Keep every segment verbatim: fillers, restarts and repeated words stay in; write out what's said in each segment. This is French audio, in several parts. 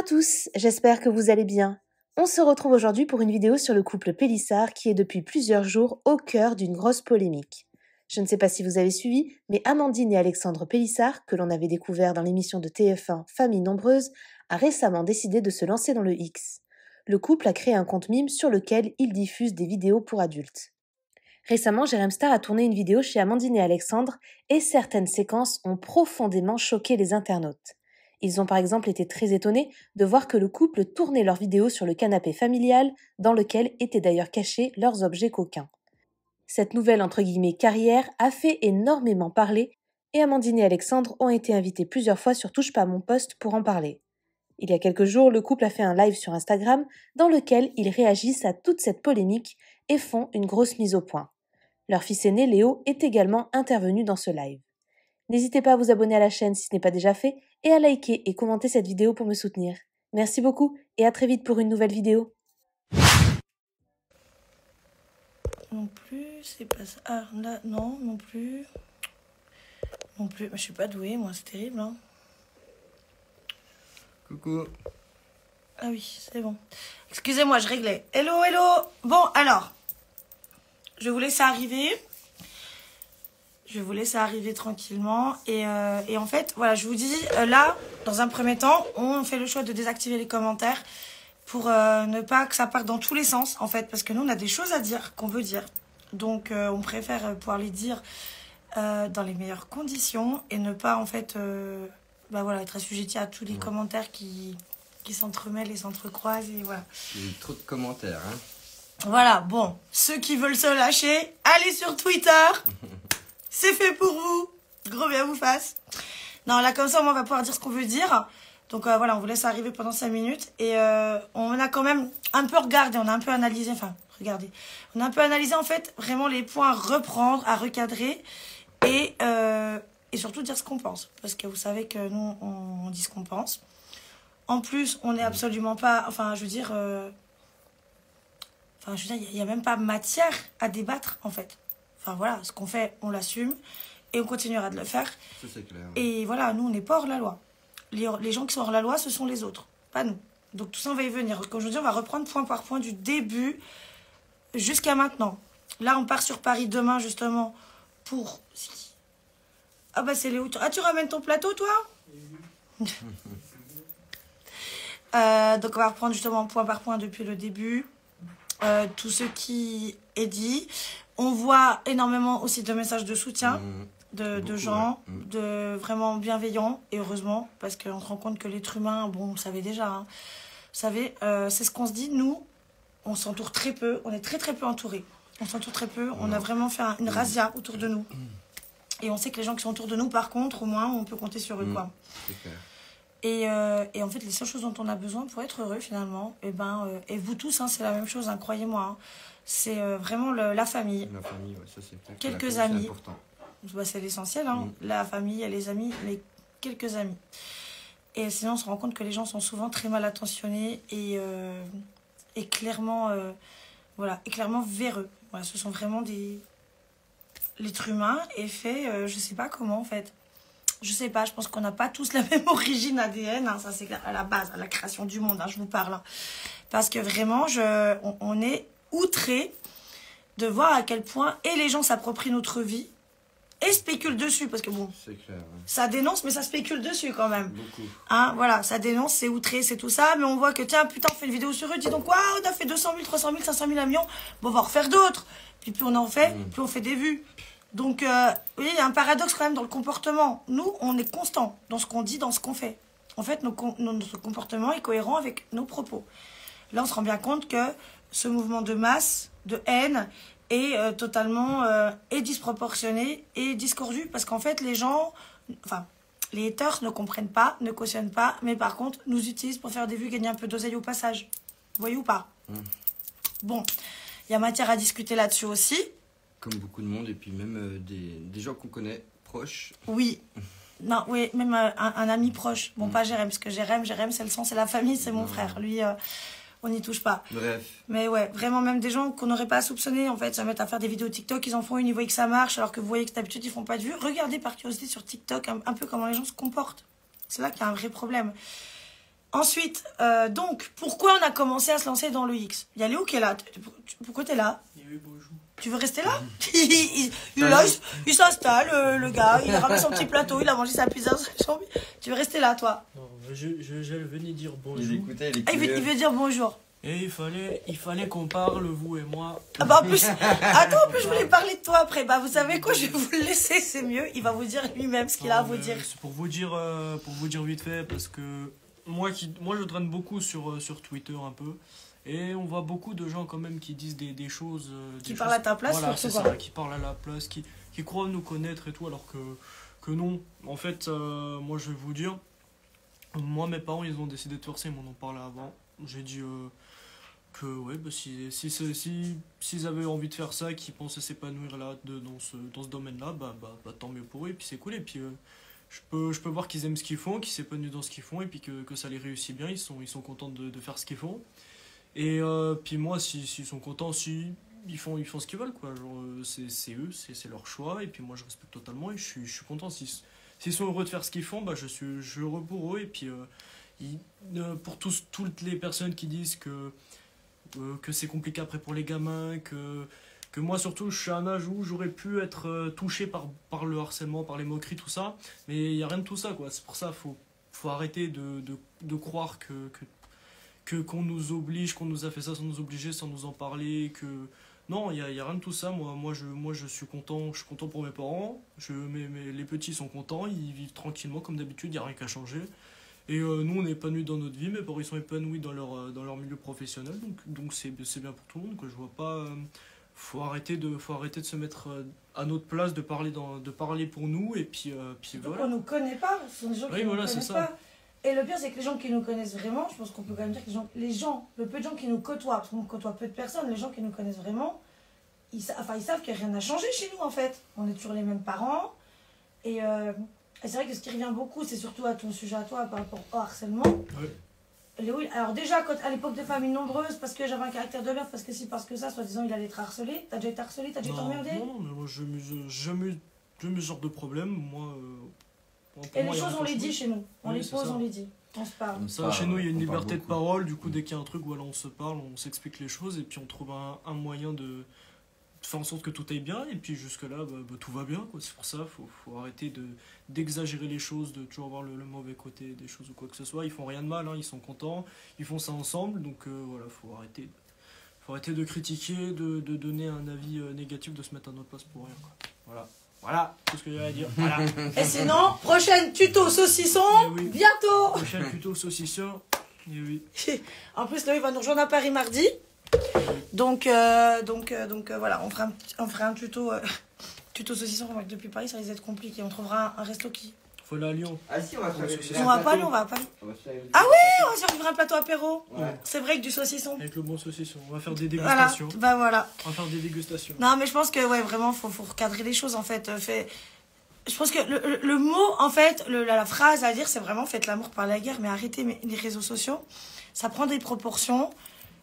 à tous, j'espère que vous allez bien. On se retrouve aujourd'hui pour une vidéo sur le couple Pelissard qui est depuis plusieurs jours au cœur d'une grosse polémique. Je ne sais pas si vous avez suivi, mais Amandine et Alexandre Pelissard, que l'on avait découvert dans l'émission de T F un Familles Nombreuses, a récemment décidé de se lancer dans le X. Le couple a créé un compte Mym sur lequel il diffuse des vidéos pour adultes. Récemment, Jeremstar a tourné une vidéo chez Amandine et Alexandre et certaines séquences ont profondément choqué les internautes. Ils ont par exemple été très étonnés de voir que le couple tournait leurs vidéos sur le canapé familial dans lequel étaient d'ailleurs cachés leurs objets coquins. Cette nouvelle entre guillemets carrière a fait énormément parler et Amandine et Alexandre ont été invités plusieurs fois sur Touche pas mon poste pour en parler. Il y a quelques jours, le couple a fait un live sur Instagram dans lequel ils réagissent à toute cette polémique et font une grosse mise au point. Leur fils aîné, Léo, est également intervenu dans ce live. N'hésitez pas à vous abonner à la chaîne si ce n'est pas déjà fait et à liker et commenter cette vidéo pour me soutenir. Merci beaucoup et à très vite pour une nouvelle vidéo. Non plus, c'est pas ça. Ah, là, non, non plus. Non plus, je suis pas douée, moi, c'est terrible, hein. Coucou. Ah oui, c'est bon. Excusez-moi, je réglais. Hello, hello. Bon, alors, je vous laisse arriver. Je vous laisse arriver tranquillement. Et, euh, et en fait, voilà, je vous dis, euh, là, dans un premier temps, on fait le choix de désactiver les commentaires pour euh, ne pas que ça parte dans tous les sens, en fait, parce que nous, on a des choses à dire, qu'on veut dire. Donc, euh, on préfère pouvoir les dire euh, dans les meilleures conditions et ne pas, en fait... Euh, Bah voilà, être assujetti à tous les ouais. commentaires qui, qui s'entremêlent et s'entrecroisent. Et voilà. Il y a eu trop de commentaires. Hein. Voilà, bon, ceux qui veulent se lâcher, allez sur Twitter. C'est fait pour vous. Gros bien vous fasse. Non, là, comme ça, on va pouvoir dire ce qu'on veut dire. Donc euh, voilà, on vous laisse arriver pendant cinq minutes. Et euh, on a quand même un peu regardé, on a un peu analysé. Enfin, regardez. On a un peu analysé, en fait, vraiment les points à reprendre, à recadrer. Et... Euh, Et surtout dire ce qu'on pense. Parce que vous savez que nous, on dit ce qu'on pense. En plus, on n'est absolument pas... Enfin, je veux dire... Euh, enfin, je veux dire, il n'y a même pas matière à débattre, en fait. Enfin, voilà, ce qu'on fait, on l'assume. Et on continuera de le faire. Ça, c'est clair. Et voilà, nous, on n'est pas hors la loi. Les, les gens qui sont hors la loi, ce sont les autres. Pas nous. Donc, tout ça, on va y venir. Comme je vous dis, on va reprendre point par point du début jusqu'à maintenant. Là, on part sur Paris demain, justement, pour... Ah bah c'est Léo. Ah, tu ramènes ton plateau, toi? euh, Donc, on va reprendre justement point par point depuis le début. Euh, tout ce qui est dit. On voit énormément aussi de messages de soutien mmh. de, Beaucoup, de gens, ouais. mmh. de vraiment bienveillants. Et heureusement, parce qu'on se rend compte que l'être humain, bon, vous savez déjà. Hein, vous savez, euh, c'est ce qu'on se dit. Nous, on s'entoure très peu. On est très, très peu entourés. On s'entoure très peu. On mmh. a vraiment fait un, une razzia autour de nous. Et on sait que les gens qui sont autour de nous, par contre, au moins, on peut compter sur eux, mmh, quoi. C'est clair. Et, euh, et en fait, les seules choses dont on a besoin pour être heureux, finalement, et, ben, euh, et vous tous, hein, c'est la même chose, hein, croyez-moi. Hein, c'est euh, vraiment le, la famille. La famille, ouais, ça, c'est clair. Quelques amis. Bah, c'est l'essentiel, hein, mmh. la famille, les amis, mais quelques amis. Et sinon, on se rend compte que les gens sont souvent très mal attentionnés et, euh, et, clairement, euh, voilà, et clairement véreux. Voilà, ce sont vraiment des... L'être humain est fait, euh, je sais pas comment en fait. Je sais pas, je pense qu'on n'a pas tous la même origine A D N, hein, ça c'est à la base, à la création du monde, hein, je vous parle. Hein. Parce que vraiment, je, on, on est outré de voir à quel point et les gens s'approprient notre vie et spéculent dessus. Parce que bon, c'est clair, hein. Ça dénonce, mais ça spécule dessus quand même. Beaucoup. Hein, voilà, ça dénonce, c'est outré, c'est tout ça. Mais on voit que tiens, putain, on fait une vidéo sur eux, dis donc, waouh, on a fait deux cent mille, trois cent mille, cinq cent mille, un million. Bon, on va en refaire d'autres. Puis plus on en fait, mmh. plus on fait des vues. Donc, euh, oui, il y a un paradoxe quand même dans le comportement. Nous, on est constant dans ce qu'on dit, dans ce qu'on fait. En fait, nos, nos, notre comportement est cohérent avec nos propos. Là, on se rend bien compte que ce mouvement de masse, de haine, est euh, totalement euh, est disproportionné et discordu. Parce qu'en fait, les gens, enfin, les haters ne comprennent pas, ne cautionnent pas, mais par contre, nous utilisent pour faire des vues, gagner un peu d'oseille au passage. Vous voyez ou pas ? Mmh. Bon, il y a matière à discuter là-dessus aussi. Comme beaucoup de monde, et puis même euh, des, des gens qu'on connaît, proches. Oui, non, oui, même euh, un, un ami proche. Bon, mmh. pas Jérém, parce que Jérém, Jérém, c'est le sang, c'est la famille, c'est mon mmh. frère. Lui, euh, on n'y touche pas. Bref. Mais ouais, vraiment, même des gens qu'on n'aurait pas à soupçonner, en fait, se mettent à faire des vidéos TikTok, ils en font une, ils voient que ça marche, alors que vous voyez que d'habitude, ils font pas de vues. Regardez par curiosité sur TikTok un, un peu comment les gens se comportent. C'est là qu'il y a un vrai problème. Ensuite, euh, donc, pourquoi on a commencé à se lancer dans le X? Il y a Léo qui est là. Pourquoi t'es là? Tu veux rester là? Il, il, il s'installe, le gars, il a ramené son petit plateau, il a mangé sa pizza sur sa jambe. Tu veux rester là, toi? Non, je, je, je venais dire bonjour. Il écoutait, il, ah, il, veut, il veut dire bonjour. Et il fallait, il fallait qu'on parle, vous et moi. Ah bah en plus, attends, en plus je voulais parler de toi après. Bah vous savez quoi, je vais vous le laisser, c'est mieux. Il va vous dire lui-même ce qu'il a à vous dire. C'est pour vous dire, euh, pour vous dire vite fait, parce que moi, qui, moi je traîne beaucoup sur, euh, sur Twitter un peu. Et on voit beaucoup de gens quand même qui disent des, des choses... Euh, des qui choses, parlent à ta place. Voilà, c'est ça, quoi. Qui parlent à la place, qui, qui croient nous connaître et tout, alors que, que non. En fait, euh, moi je vais vous dire, moi mes parents ils ont décidé de faire ça, ils m'en ont parlé avant. J'ai dit euh, que ouais, bah, si, si, si, si, s'ils avaient envie de faire ça, qu'ils pensaient s'épanouir là de, dans ce, dans ce domaine-là, bah, bah, bah tant mieux pour eux, et puis c'est cool. Et puis euh, je, peux, je peux voir qu'ils aiment ce qu'ils font, qu'ils s'épanouissent dans ce qu'ils font, et puis que, que ça les réussit bien, ils sont, ils sont contents de, de faire ce qu'ils font. Et euh, puis moi, s'ils si, si sont contents, si, ils, font, ils font ce qu'ils veulent, quoi. Euh, c'est eux, c'est leur choix, et puis moi je respecte totalement, et je suis, je suis content. S'ils si, sont heureux de faire ce qu'ils font, bah, je, suis, je suis heureux pour eux, et puis... Euh, Il, euh, pour tous, toutes les personnes qui disent que, euh, que c'est compliqué après pour les gamins, que, que moi surtout je suis à un âge où j'aurais pu être euh, touché par, par le harcèlement, par les moqueries, tout ça, mais il n'y a rien de tout ça, quoi. C'est pour ça qu'il faut, faut arrêter de, de, de croire que, que, que, qu'on nous oblige, qu'on nous a fait ça sans nous obliger, sans nous en parler, que... Non, il n'y a, y a rien de tout ça. Moi, moi, je, moi je, suis content, je suis content pour mes parents, je, mes, mes, les petits sont contents, ils vivent tranquillement comme d'habitude, il n'y a rien qu'à changer. Et euh, nous, on est épanouis dans notre vie, mais par ils sont épanouis dans leur, dans leur milieu professionnel, donc c'est donc bien pour tout le monde, que je vois pas... Euh, faut, arrêter de, faut arrêter de se mettre à notre place, de parler, dans, de parler pour nous, et puis, euh, puis voilà. On ne nous connaît pas, ce sont des gens oui, qui voilà, nous connaissent ça. Pas. Et le pire, c'est que les gens qui nous connaissent vraiment, je pense qu'on peut quand même dire que les gens, les gens, le peu de gens qui nous côtoient, parce qu'on côtoie peu de personnes, les gens qui nous connaissent vraiment, ils, sa enfin, ils savent qu'il n'y a rien à changer chez nous, en fait. On est toujours les mêmes parents, et... Euh, Et c'est vrai que ce qui revient beaucoup, c'est surtout à ton sujet à toi par rapport au harcèlement. Oui. Léo, alors déjà, quand, à l'époque de Familles Nombreuses, parce que j'avais un caractère de merde, parce que si, parce que ça, soi-disant, il allait être harcelé. T'as déjà été harcelé? T'as déjà été emmerdé? Non, mais moi, je n'ai jamais eu ce genre de problème. Moi, euh, Et moi, les choses, on les dit chez nous. On oui, les pose, ça. on les dit. On se parle. Ça, ah, chez nous, il y a une liberté de parole. Du coup, oui. dès qu'il y a un truc où alors, on se parle, on s'explique les choses et puis on trouve un, un moyen de... faire en sorte que tout aille bien, et puis jusque-là, bah, bah, tout va bien, quoi. C'est pour ça, il faut, faut arrêter d'exagérer de, les choses, de toujours voir le, le mauvais côté des choses ou quoi que ce soit. Ils font rien de mal, hein, ils sont contents, ils font ça ensemble, donc euh, voilà, il faut arrêter, faut arrêter de critiquer, de, de donner un avis euh, négatif, de se mettre à notre place pour rien, quoi. Voilà, voilà, tout ce que j'avais à dire, voilà. Et sinon, prochaine tuto saucisson, oui. bientôt Prochaine tuto saucisson, et oui. En plus, là, il va nous rejoindre à Paris mardi. Donc, euh, donc, euh, donc euh, voilà, on fera un, on fera un tuto, euh, tuto saucisson. Depuis Paris, ça risque d'être compliqué. On trouvera un, un resto qui... Faut aller à Lyon. Ah si, on va se faire... On va pas aller, on va pas aller. Ah oui, on va se faire un plateau apéro. Ouais. C'est vrai que du saucisson. Avec le bon saucisson. On va faire des dégustations. Voilà. Bah voilà. On va faire des dégustations. Non, mais je pense que, ouais, vraiment, faut, faut recadrer les choses, en fait. Euh, fait... Je pense que le, le, le mot, en fait, le, la, la phrase à dire, c'est vraiment faites l'amour par la guerre, mais arrêtez mais, les réseaux sociaux. Ça prend des proportions.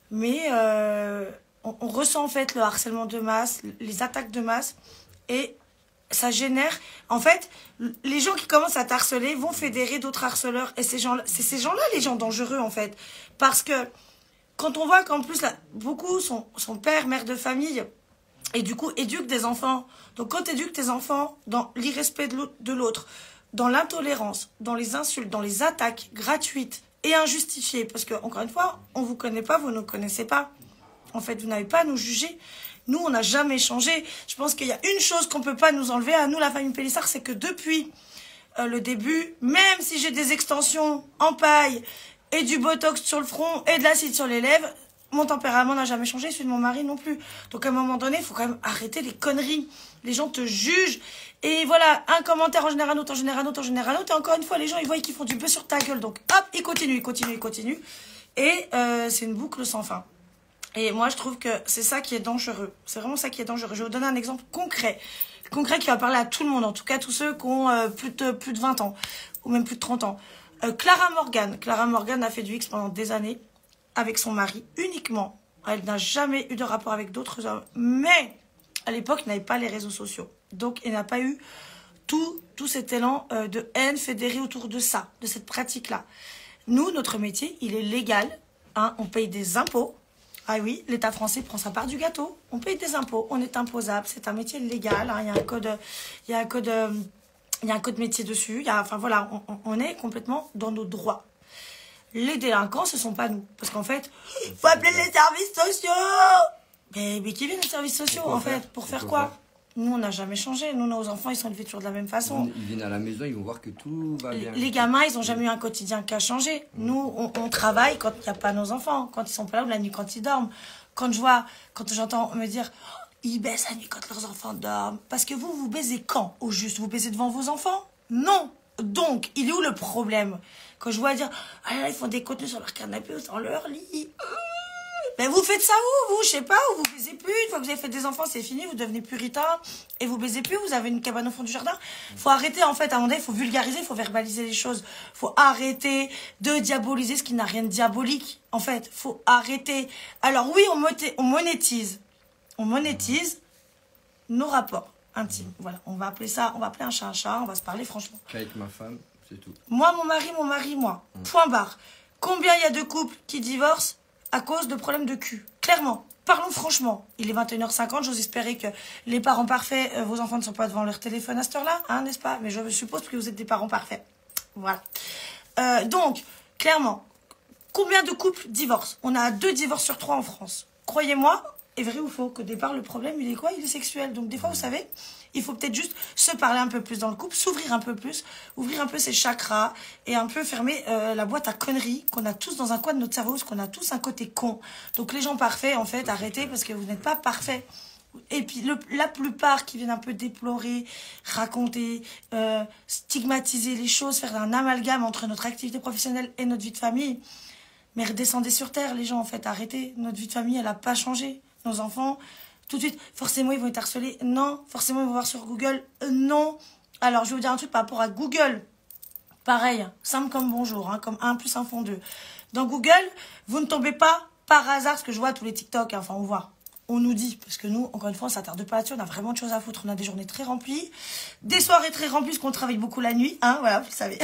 Mais euh, on, on ressent en fait le harcèlement de masse, les attaques de masse, et ça génère... En fait, les gens qui commencent à t'harceler vont fédérer d'autres harceleurs, et ces gens, c'est ces gens-là les gens dangereux en fait. Parce que quand on voit qu'en plus, là, beaucoup sont, sont pères, mères de famille, et du coup éduquent des enfants. Donc quand tu éduques tes enfants dans l'irrespect de l'autre, dans l'intolérance, dans les insultes, dans les attaques gratuites, et injustifié, parce que, encore une fois, on ne vous connaît pas, vous ne nous connaissez pas. En fait, vous n'avez pas à nous juger. Nous, on n'a jamais changé. Je pense qu'il y a une chose qu'on ne peut pas nous enlever, à nous, la famille Pelissard, c'est que depuis euh, le début, même si j'ai des extensions en paille, et du botox sur le front, et de l'acide sur les lèvres, mon tempérament n'a jamais changé, celui de mon mari non plus. Donc, à un moment donné, il faut quand même arrêter les conneries. Les gens te jugent. Et voilà, un commentaire en général, autre en général, autre en général, autre. Et encore une fois, les gens, ils voient qu'ils font du peu sur ta gueule. Donc, hop, ils continuent, ils continuent, ils continuent. Et euh, c'est une boucle sans fin. Et moi, je trouve que c'est ça qui est dangereux. C'est vraiment ça qui est dangereux. Je vais vous donner un exemple concret. Concret qui va parler à tout le monde. En tout cas, tous ceux qui ont euh, plus, de, plus de vingt ans. Ou même plus de trente ans. Euh, Clara Morgan. Clara Morgan a fait du X pendant des années. Avec son mari uniquement. Elle n'a jamais eu de rapport avec d'autres hommes. Mais à l'époque, elle n'avait pas les réseaux sociaux. Donc, elle n'a pas eu tout, tout cet élan euh, de haine fédéré autour de ça, de cette pratique-là. Nous, notre métier, il est légal. Hein, on paye des impôts. Ah oui, l'État français prend sa part du gâteau. On paye des impôts, on est imposable. C'est un métier légal. Hein, il y a un code, il y a un code, il y a un code métier dessus. Il y a, enfin voilà, on, on est complètement dans nos droits. Les délinquants, ce ne sont pas nous. Parce qu'en fait, il faut appeler les services sociaux. Mais, mais qui viennent les services sociaux, en fait? Pour faire quoi? Nous, on n'a jamais changé. Nous, nos enfants, ils sont élevés toujours de la même façon. Ils viennent à la maison, ils vont voir que tout va bien. Les gamins, ils n'ont jamais eu un quotidien qui a changé. Nous, on, on travaille quand il n'y a pas nos enfants, quand ils sont pas là, ou la nuit, quand ils dorment. Quand je vois, quand j'entends me dire, oh, ils baissent la nuit quand leurs enfants dorment. Parce que vous, vous baisez quand? Au juste, vous baisez devant vos enfants? Non. Donc, il est où le problème? Quand je vois dire, ah là, là, ils font des contenus sur leur canapé ou sur leur lit. Mais vous faites ça où, vous? Je sais pas, où vous baisez plus. Une fois que vous avez fait des enfants, c'est fini, vous devenez puritain et vous baisez plus, vous avez une cabane au fond du jardin. Faut arrêter, en fait, à un moment donné, il faut vulgariser, il faut verbaliser les choses. Faut arrêter de diaboliser ce qui n'a rien de diabolique, en fait. Faut arrêter. Alors oui, on, on monétise. On monétise nos rapports intimes. Voilà, on va appeler ça, on va appeler un chat un chat, on va se parler franchement. Avec ma femme, c'est tout. Moi, mon mari, mon mari, moi. Mmh. Point barre. Combien il y a de couples qui divorcent à cause de problèmes de cul? Clairement, parlons franchement. Il est vingt et une heures cinquante, j'ose espérer que les parents parfaits, euh, vos enfants ne sont pas devant leur téléphone à cette heure-là, hein, n'est-ce pas? Mais je suppose que vous êtes des parents parfaits. Voilà. Euh, donc, clairement, combien de couples divorcent? On a deux divorces sur trois en France. Croyez-moi, est vrai ou faux, qu'au départ, le problème, il est quoi? Il est sexuel. Donc, des fois, vous savez, il faut peut-être juste se parler un peu plus dans le couple, s'ouvrir un peu plus, ouvrir un peu ses chakras et un peu fermer euh, la boîte à conneries qu'on a tous dans un coin de notre cerveau, parce qu'on a tous un côté con. Donc, les gens parfaits, en fait, arrêtez, parce que vous n'êtes pas parfaits. Et puis, le, la plupart qui viennent un peu déplorer, raconter, euh, stigmatiser les choses, faire un amalgame entre notre activité professionnelle et notre vie de famille. Mais redescendez sur terre, les gens, en fait, arrêtez. Notre vie de famille, elle n'a pas changé. Nos enfants, tout de suite, forcément, ils vont être harcelés. Non. Forcément, ils vont voir sur Google. Euh, non. Alors, je vais vous dire un truc par rapport à Google. Pareil, simple comme bonjour, hein, comme un plus un font deux. Dans Google, vous ne tombez pas par hasard, parce que je vois tous les TikTok, hein, enfin, on voit, on nous dit, parce que nous, encore une fois, on s'attarde pas là-dessus, on a vraiment de choses à foutre. On a des journées très remplies, des soirées très remplies, parce qu'on travaille beaucoup la nuit, hein, voilà, vous le savez.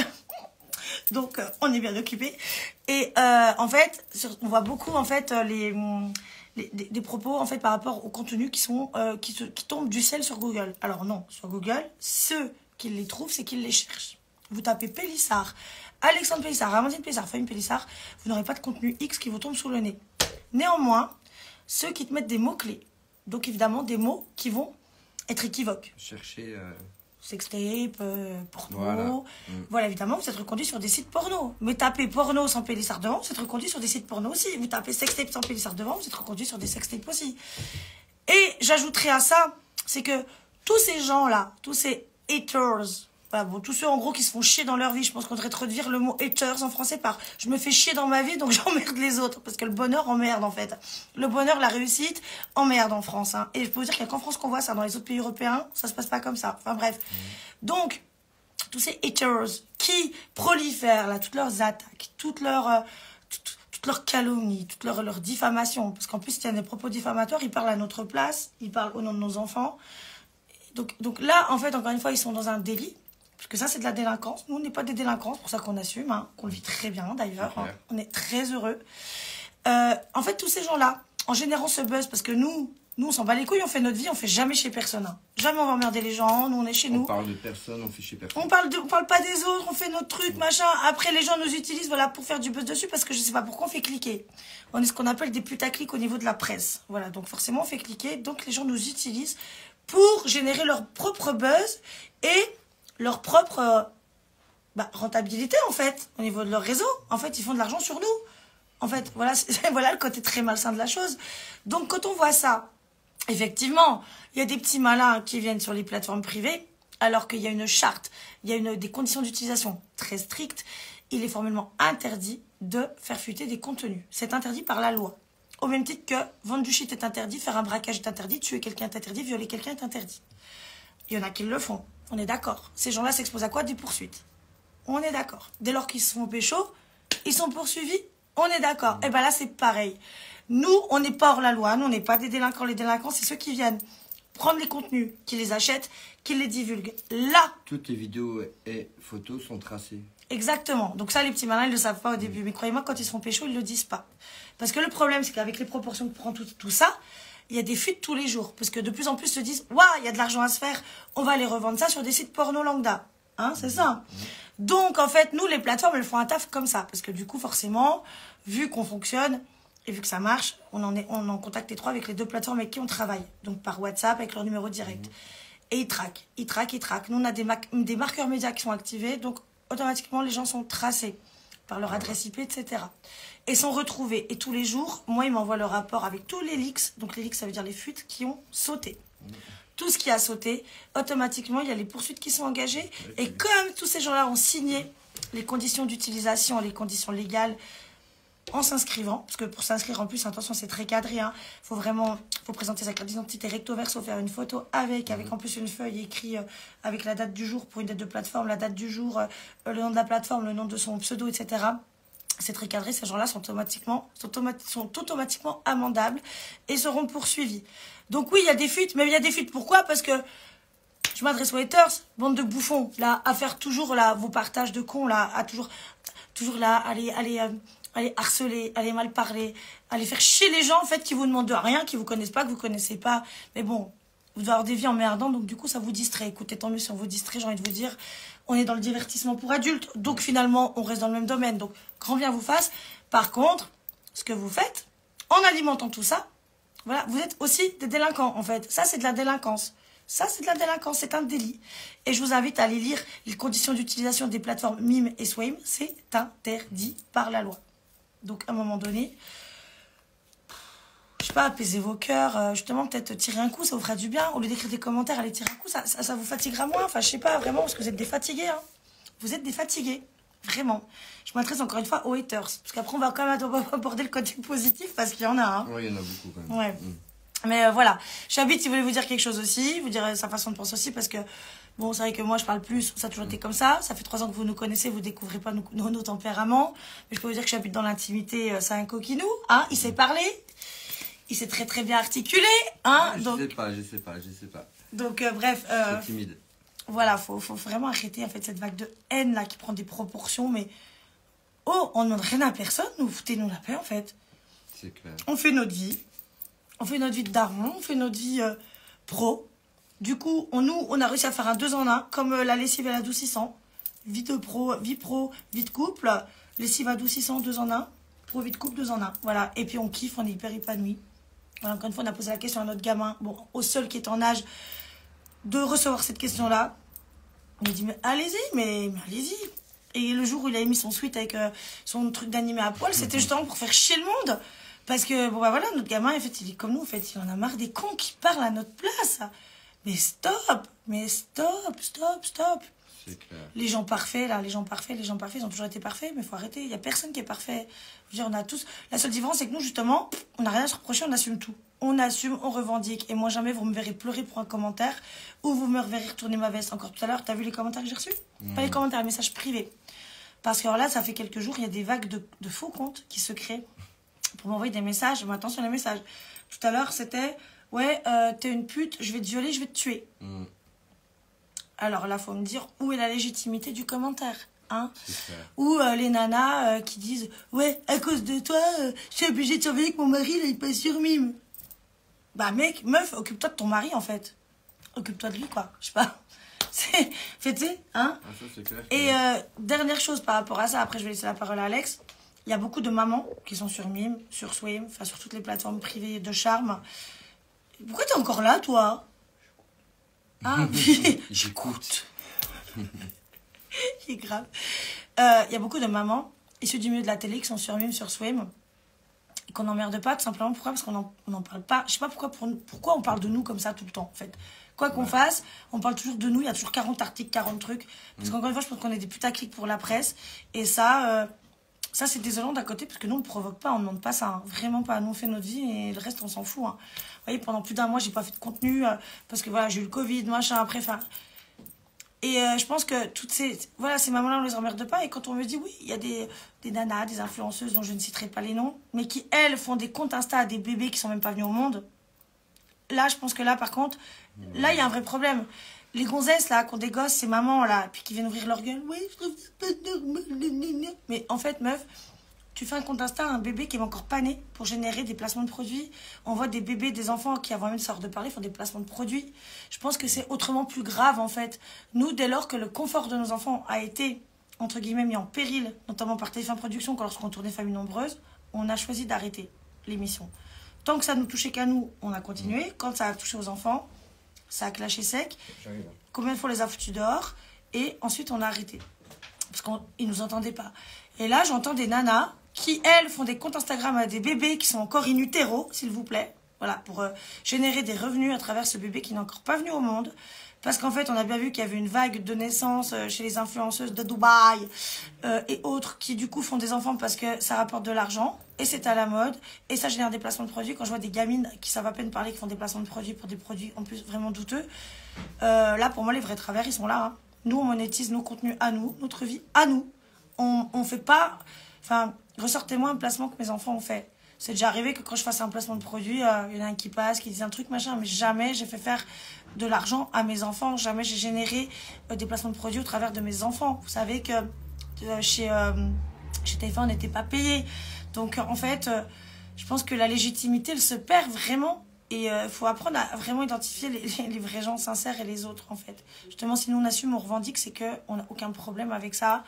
Donc, euh, on est bien occupés. Et euh, en fait, sur, on voit beaucoup, en fait, euh, les... Mm, Des, des, des propos en fait par rapport aux contenus qui sont euh, qui, se, qui tombent du ciel sur Google. Alors non, sur Google, ceux qui les trouvent, c'est qu'ils les cherchent. Vous tapez Pelissard, Alexandre Pelissard, Amandine Pelissard, Familles Pelissard, vous n'aurez pas de contenu X qui vous tombe sous le nez. Néanmoins, ceux qui te mettent des mots-clés, donc évidemment des mots qui vont être équivoques. Chercher... Euh... sextape, euh, porno, voilà. Mmh. Voilà, évidemment, vous êtes reconduit sur des sites porno. Mais tapez porno sans Pelissard devant, vous êtes reconduit sur des sites porno aussi. Vous tapez sextape sans Pelissard devant, vous êtes reconduit sur des sextapes aussi. Et j'ajouterai à ça, c'est que tous ces gens-là, tous ces haters, voilà, bon, tous ceux en gros qui se font chier dans leur vie, je pense qu'on devrait traduire le mot haters en français par « je me fais chier dans ma vie, donc j'emmerde les autres ». Parce que le bonheur emmerde, en fait. Le bonheur, la réussite, emmerde en France. Hein. Et je peux vous dire qu'il n'y a qu'en France qu'on voit ça. Dans les autres pays européens, ça ne se passe pas comme ça. Enfin bref. Donc, tous ces haters qui prolifèrent là, toutes leurs attaques, toutes leurs... Euh, toutes, leur calomnie, toute leur, leur diffamation, parce qu'en plus, il y a des propos diffamatoires, ils parlent à notre place, ils parlent au nom de nos enfants. Donc, donc là, en fait, encore une fois, ils sont dans un délit, parce que ça, c'est de la délinquance. Nous, on n'est pas des délinquants, c'est pour ça qu'on assume, hein, qu'on le vit très bien, d'ailleurs. Hein. On est très heureux. Euh, en fait, tous ces gens-là, en générant ce buzz, parce que nous, nous on s'en bat les couilles, on fait notre vie, on fait jamais chez personne. Hein. Jamais on va emmerder les gens, nous, on est chez on nous. On parle de personne, on fait chez personne. On parle, de, on parle pas des autres, on fait notre truc, machin. Après, les gens nous utilisent voilà, pour faire du buzz dessus, parce que je sais pas pourquoi on fait cliquer. On est ce qu'on appelle des putaclics au niveau de la presse. Voilà, donc forcément, on fait cliquer. Donc, les gens nous utilisent pour générer leur propre buzz et leur propre euh, bah, rentabilité, en fait, au niveau de leur réseau. En fait, ils font de l'argent sur nous. En fait, voilà, voilà le côté très malsain de la chose. Donc, quand on voit ça, effectivement, il y a des petits malins qui viennent sur les plateformes privées, alors qu'il y a une charte, il y a une, des conditions d'utilisation très strictes. Il est formellement interdit de faire fuiter des contenus. C'est interdit par la loi. Au même titre que vendre du shit est interdit, faire un braquage est interdit, tuer quelqu'un est interdit, violer quelqu'un est interdit. Il y en a qui le font, on est d'accord. Ces gens-là s'exposent à quoi? Des poursuites. On est d'accord. Dès lors qu'ils se font pécho, ils sont poursuivis, on est d'accord. Et bien là, c'est pareil. Nous, on n'est pas hors la loi, nous, on n'est pas des délinquants. Les délinquants, c'est ceux qui viennent prendre les contenus, qui les achètent, qui les divulguent. Là, toutes les vidéos et photos sont tracées. Exactement. Donc ça, les petits malins, ils ne le savent pas au début. Mais croyez-moi, quand ils se font pécho, ils ne le disent pas. Parce que le problème, c'est qu'avec les proportions que prend tout, tout ça, il y a des fuites tous les jours. Parce que de plus en plus se disent, waouh, il y a de l'argent à se faire, on va aller revendre ça sur des sites porno lambda. Hein, c'est ça. Donc, en fait, nous, les plateformes, elles font un taf comme ça. Parce que du coup, forcément, vu qu'on fonctionne et vu que ça marche, on en est on en contacte les trois avec les deux plateformes avec qui on travaille. Donc, par WhatsApp, avec leur numéro direct. Mmh. Et ils traquent, ils traquent, ils traquent. Nous, on a des, ma des marqueurs médias qui sont activés. Donc, automatiquement, les gens sont tracés par leur adresse I P, et cetera. Et sont retrouvés. Et tous les jours, moi, ils m'envoient le rapport avec tous les leaks. Donc, les leaks, ça veut dire les fuites qui ont sauté. Mmh. Tout ce qui a sauté, automatiquement, il y a les poursuites qui sont engagées. Et comme tous ces gens-là ont signé les conditions d'utilisation, les conditions légales, en s'inscrivant, parce que pour s'inscrire, en plus, attention, c'est très cadré, hein. Faut vraiment, faut présenter sa carte d'identité recto verso, faire une photo avec, avec en plus une feuille écrite avec la date du jour, pour une date de plateforme, la date du jour, le nom de la plateforme, le nom de son pseudo, et cetera. C'est très cadré, ces gens-là sont automatiquement, sont, sont automatiquement amendables et seront poursuivis. Donc oui, il y a des fuites, mais il y a des fuites. Pourquoi? Parce que je m'adresse aux haters, bande de bouffons, là, à faire toujours là, vos partages de cons, là, à toujours, toujours là, allez, allez, euh, allez harceler, allez mal parler, allez faire chier les gens en fait qui vous demandent de rien, qui vous connaissent pas, que vous connaissez pas. Mais bon, vous devez avoir des vies emmerdantes, donc du coup ça vous distrait. Écoutez, tant mieux si on vous distrait, j'ai envie de vous dire. On est dans le divertissement pour adultes, donc finalement, on reste dans le même domaine. Donc, grand bien vous fasse. Par contre, ce que vous faites, en alimentant tout ça, voilà, vous êtes aussi des délinquants, en fait. Ça, c'est de la délinquance. Ça, c'est de la délinquance, c'est un délit. Et je vous invite à aller lire les conditions d'utilisation des plateformes Mym et SWIM. C'est interdit par la loi. Donc, à un moment donné, je sais pas, apaiser vos cœurs, justement, peut-être tirer un coup, ça vous fera du bien. Au lieu d'écrire des commentaires, allez tirer un coup, ça, ça, ça vous fatiguera moins. Enfin, je sais pas, vraiment, parce que vous êtes des fatigués. Hein. Vous êtes des fatigués, vraiment. Je m'adresse encore une fois aux haters, parce qu'après, on va quand même aborder le côté positif, parce qu'il y en a. Hein. Oui, il y en a beaucoup, quand même. Ouais. Mmh. Mais euh, voilà. Chabit, il voulait vous dire quelque chose aussi, vous dire sa façon de penser aussi, parce que, bon, c'est vrai que moi, je parle plus, ça a toujours mmh. été comme ça. Ça fait trois ans que vous nous connaissez, vous découvrez pas nos, nos, nos tempéraments. Mais je peux vous dire que Chabit, dans l'intimité, c'est un coquinou. Hein, il mmh. sait parler. Il s'est très très bien articulé, hein. Je donc... sais pas, je sais pas, je sais pas. Donc euh, bref. Euh, c'est timide. Voilà, faut, faut vraiment arrêter en fait cette vague de haine là qui prend des proportions, mais oh, on ne demande rien à personne, nous foutez-nous la paix en fait. C'est clair. On fait notre vie, on fait notre vie de daron, on fait notre vie euh, pro. Du coup, on, nous, on a réussi à faire un deux en un, comme euh, la lessive et l'adoucissant. Vie de pro, vie pro, vie de couple, lessive adoucissant deux en un, pro vie de couple deux en un. Voilà, et puis on kiffe, on est hyper épanoui. Voilà, encore une fois, on a posé la question à notre gamin, bon, au seul qui est en âge de recevoir cette question-là. On lui dit, mais allez-y, mais, mais allez-y. Et le jour où il a émis son sweat avec euh, son truc d'animé à poil, c'était justement pour faire chier le monde. Parce que, bon, bah voilà, notre gamin, en fait, il est comme nous, en fait, il en a marre des cons qui parlent à notre place. Mais stop, mais stop, stop, stop. C'est clair. Les gens parfaits, là, les gens parfaits, les gens parfaits, ils ont toujours été parfaits, mais il faut arrêter. Il n'y a personne qui est parfait. Je veux dire, on a tous... La seule différence, c'est que nous, justement, on n'a rien à se reprocher, on assume tout. On assume, on revendique. Et moi, jamais, vous me verrez pleurer pour un commentaire ou vous me verrez retourner ma veste. Encore tout à l'heure, tu as vu les commentaires que j'ai reçus mmh. Pas les commentaires, les messages privés. Parce que alors là, ça fait quelques jours, il y a des vagues de, de faux comptes qui se créent pour m'envoyer des messages. Mais attention, les messages. Tout à l'heure, c'était « Ouais, euh, t'es une pute, je vais te violer, je vais te tuer. Mmh. » Alors là, faut me dire où est la légitimité du commentaire, hein? Ou euh, les nanas euh, qui disent « Ouais, à cause de toi, euh, je suis obligée de surveiller que mon mari, là, il passe sur Mym. » Bah mec, meuf, occupe-toi de ton mari, en fait. Occupe-toi de lui, quoi. Je sais pas. Faites-y, hein? Ah, ça, c'est clair. Et euh, dernière chose par rapport à ça, après je vais laisser la parole à Alex. Il y a beaucoup de mamans qui sont sur Mym, sur Swim, enfin sur toutes les plateformes privées de charme. Pourquoi t'es encore là, toi? Ah oui, j'écoute. C'est grave. Il euh, y a beaucoup de mamans issues du milieu de la télé qui sont sur Mym, sur Swim, qu'on n'emmerde pas, tout simplement. Pourquoi? Parce qu'on n'en parle pas. Je sais pas pourquoi, pour, pourquoi on parle de nous comme ça tout le temps, en fait. Quoi qu'on ouais. fasse, on parle toujours de nous. Il y a toujours quarante articles, quarante trucs. Parce mmh. qu'encore une fois, je pense qu'on est des putaclics pour la presse. Et ça, euh, ça c'est désolant d'un côté, parce que nous, on ne provoque pas, on ne demande pas ça. Hein. Vraiment pas. Nous, on fait notre vie et le reste, on s'en fout. Hein. Vous voyez, pendant plus d'un mois, j'ai pas fait de contenu euh, parce que voilà, j'ai eu le Covid, machin, après, enfin... Et euh, je pense que toutes ces... Voilà, ces mamans-là, on les emmerde pas. Et quand on me dit, oui, il y a des, des nanas, des influenceuses dont je ne citerai pas les noms, mais qui, elles, font des comptes Insta à des bébés qui sont même pas venus au monde. là, je pense que là, par contre, là, il y a un vrai problème. Les gonzesses, là, qui ont des gosses, c'est maman, là, puis qui viennent ouvrir leur gueule. Oui, je trouve pas normal. Mais en fait, meuf, tu fais un compte Insta à un bébé qui est encore pas né pour générer des placements de produits. On voit des bébés, des enfants qui, avant même de sortir de parler, font des placements de produits. Je pense que c'est autrement plus grave, en fait. Nous, dès lors que le confort de nos enfants a été, entre guillemets, mis en péril, notamment par T F un Production, quand lorsqu'on tournait Familles Nombreuses, on a choisi d'arrêter l'émission. Tant que ça nous touchait qu'à nous, on a continué. Mmh. Quand ça a touché aux enfants, ça a clashé sec. Combien de fois on les a foutus dehors? Et ensuite, on a arrêté. Parce qu'ils ne nous entendaient pas. Et là, j'entends des nanas qui, elles, font des comptes Instagram à des bébés qui sont encore in utero, s'il vous plaît. Voilà, pour euh, générer des revenus à travers ce bébé qui n'est encore pas venu au monde. Parce qu'en fait, on a bien vu qu'il y avait une vague de naissances chez les influenceuses de Dubaï euh, et autres qui, du coup, font des enfants parce que ça rapporte de l'argent et c'est à la mode et ça génère des placements de produits. Quand je vois des gamines qui savent à peine parler, qui font des placements de produits pour des produits en plus vraiment douteux, euh, là, pour moi, les vrais travers, ils sont là. Hein. Nous, on monétise nos contenus à nous, notre vie à nous. On ne fait pas... Enfin, ressortez-moi un placement que mes enfants ont fait. C'est déjà arrivé que quand je fasse un placement de produit, il euh, y en a un qui passe, qui dit un truc, machin, mais jamais j'ai fait faire de l'argent à mes enfants. Jamais j'ai généré euh, des placements de produits au travers de mes enfants. Vous savez que euh, chez, euh, chez T F un, on n'était pas payé. Donc, euh, en fait, euh, je pense que la légitimité, elle se perd vraiment. Et il euh, faut apprendre à vraiment identifier les, les, les vrais gens sincères et les autres, en fait. Justement, si nous, on assume, on revendique, c'est qu'on n'a aucun problème avec ça.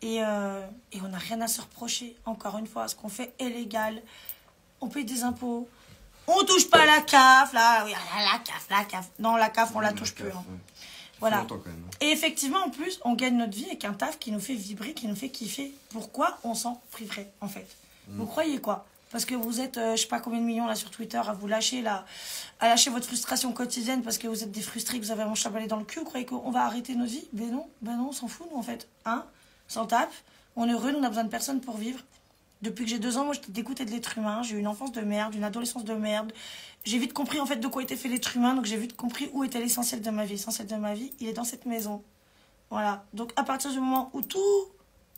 Et, euh, et on n'a rien à se reprocher, encore une fois. Ce qu'on fait est légal. On paye des impôts. On touche pas à la C A F, là. Oui, la C A F, la C A F. Non, la C A F, on la touche plus. Hein. Voilà. Et effectivement, en plus, on gagne notre vie avec un taf qui nous fait vibrer, qui nous fait kiffer. Pourquoi on s'en priverait, en fait? Vous croyez quoi? Parce que vous êtes, euh, je sais pas combien de millions là sur Twitter à vous lâcher, là, à lâcher votre frustration quotidienne parce que vous êtes des frustrés, que vous avez un chabalet dans le cul. Vous croyez qu'on va arrêter notre vie? Ben non, ben non, on s'en fout, nous, en fait. Hein? S'en tape, on est heureux, on n'a besoin de personne pour vivre. Depuis que j'ai deux ans, moi, j'étais dégoûtée de l'être humain. J'ai eu une enfance de merde, une adolescence de merde. J'ai vite compris, en fait, de quoi était fait l'être humain. Donc, j'ai vite compris où était l'essentiel de ma vie. L'essentiel de ma vie, il est dans cette maison. Voilà. Donc, à partir du moment où toutes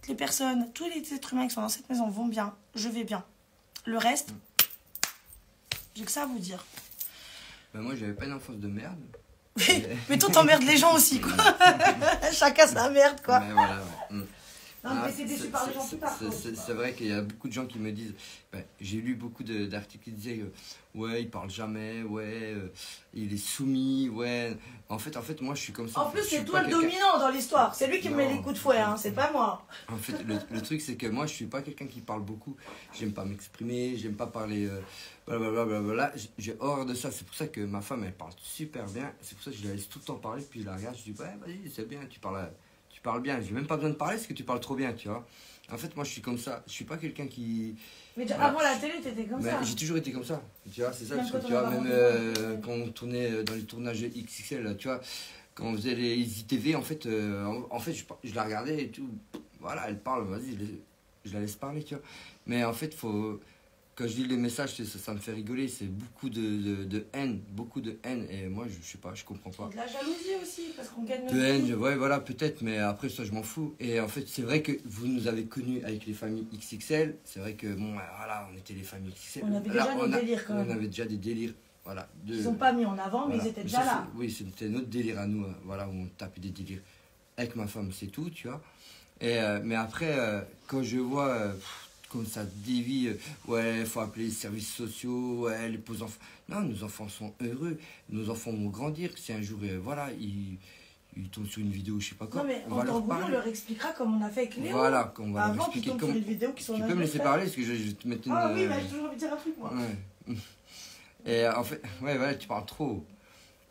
les personnes, tous les êtres humains qui sont dans cette maison vont bien, je vais bien. Le reste, j'ai que ça à vous dire. Bah, moi, j'avais pas une enfance de merde. Oui, mais toi, t'emmerdes les gens aussi, quoi. Chacun sa merde, quoi. Mais voilà, ouais. mm. Non, ah, c'est ouais. vrai qu'il y a beaucoup de gens qui me disent, ben, j'ai lu beaucoup d'articles qui disaient, euh, ouais, il parle jamais, ouais, euh, il est soumis, ouais. En fait, en fait, moi, je suis comme ça. En plus, c'est toi le dominant dans l'histoire. C'est lui qui non, me met les coups de fouet, hein, c'est pas moi. En fait, le, le truc, c'est que moi, je suis pas quelqu'un qui parle beaucoup. J'aime pas m'exprimer, j'aime pas parler, euh, blablabla. J'ai horreur de ça. C'est pour ça que ma femme, elle parle super bien. C'est pour ça que je la laisse tout le temps parler. Puis je la regarde, je dis, ouais, vas-y, c'est bien, tu parles. À... Tu parles bien, j'ai même pas besoin de parler parce que tu parles trop bien, tu vois. En fait, moi je suis comme ça, je suis pas quelqu'un qui. Mais voilà. Avant la télé, t'étais comme mais ça. J'ai toujours été comme ça, tu vois, c'est ça, parce que tu vois, même euh, quand on tournait dans les tournages X X L, tu vois, quand on faisait les I T V, en fait, euh, en, en fait je, je la regardais et tout, voilà, elle parle, vas-y, je la laisse parler, tu vois. Mais en fait, faut. Quand je lis les messages, ça, ça me fait rigoler. C'est beaucoup de, de, de haine, beaucoup de haine. Et moi, je, je sais pas, je comprends pas. De la jalousie aussi, parce qu'on gagne notre vie. De haine, ouais, voilà, peut-être. Mais après, ça, je m'en fous. Et en fait, c'est vrai que vous nous avez connus avec les familles X X L. C'est vrai que, bon, voilà, on était les familles X X L. On avait déjà là, des on a, délires quand même. On avait déjà des délires, voilà. De, ils sont pas mis en avant, mais voilà. Ils étaient déjà ça, là. Oui, c'était notre délire à nous, hein, voilà, où on tapait des délires. Avec ma femme, c'est tout, tu vois. Et, euh, mais après, euh, quand je vois... Euh, pff, comme ça dévie, euh, ouais, faut appeler les services sociaux, ouais, les pauvres enfants. Non, nos enfants sont heureux, nos enfants vont grandir. Si un jour, euh, voilà, ils, ils tombent sur une vidéo, je sais pas quoi. Non, mais on, on, va leur, on leur expliquera comme on a fait avec Léo. Voilà, on va avant qu'ils tombent sur une vidéo qui sont. Tu peux me laisser faire. Parler parce que je, je vais te mettre une. Ah oui, mais j'ai toujours envie de dire un truc, moi. Ouais. Et en fait, ouais, voilà, tu parles trop.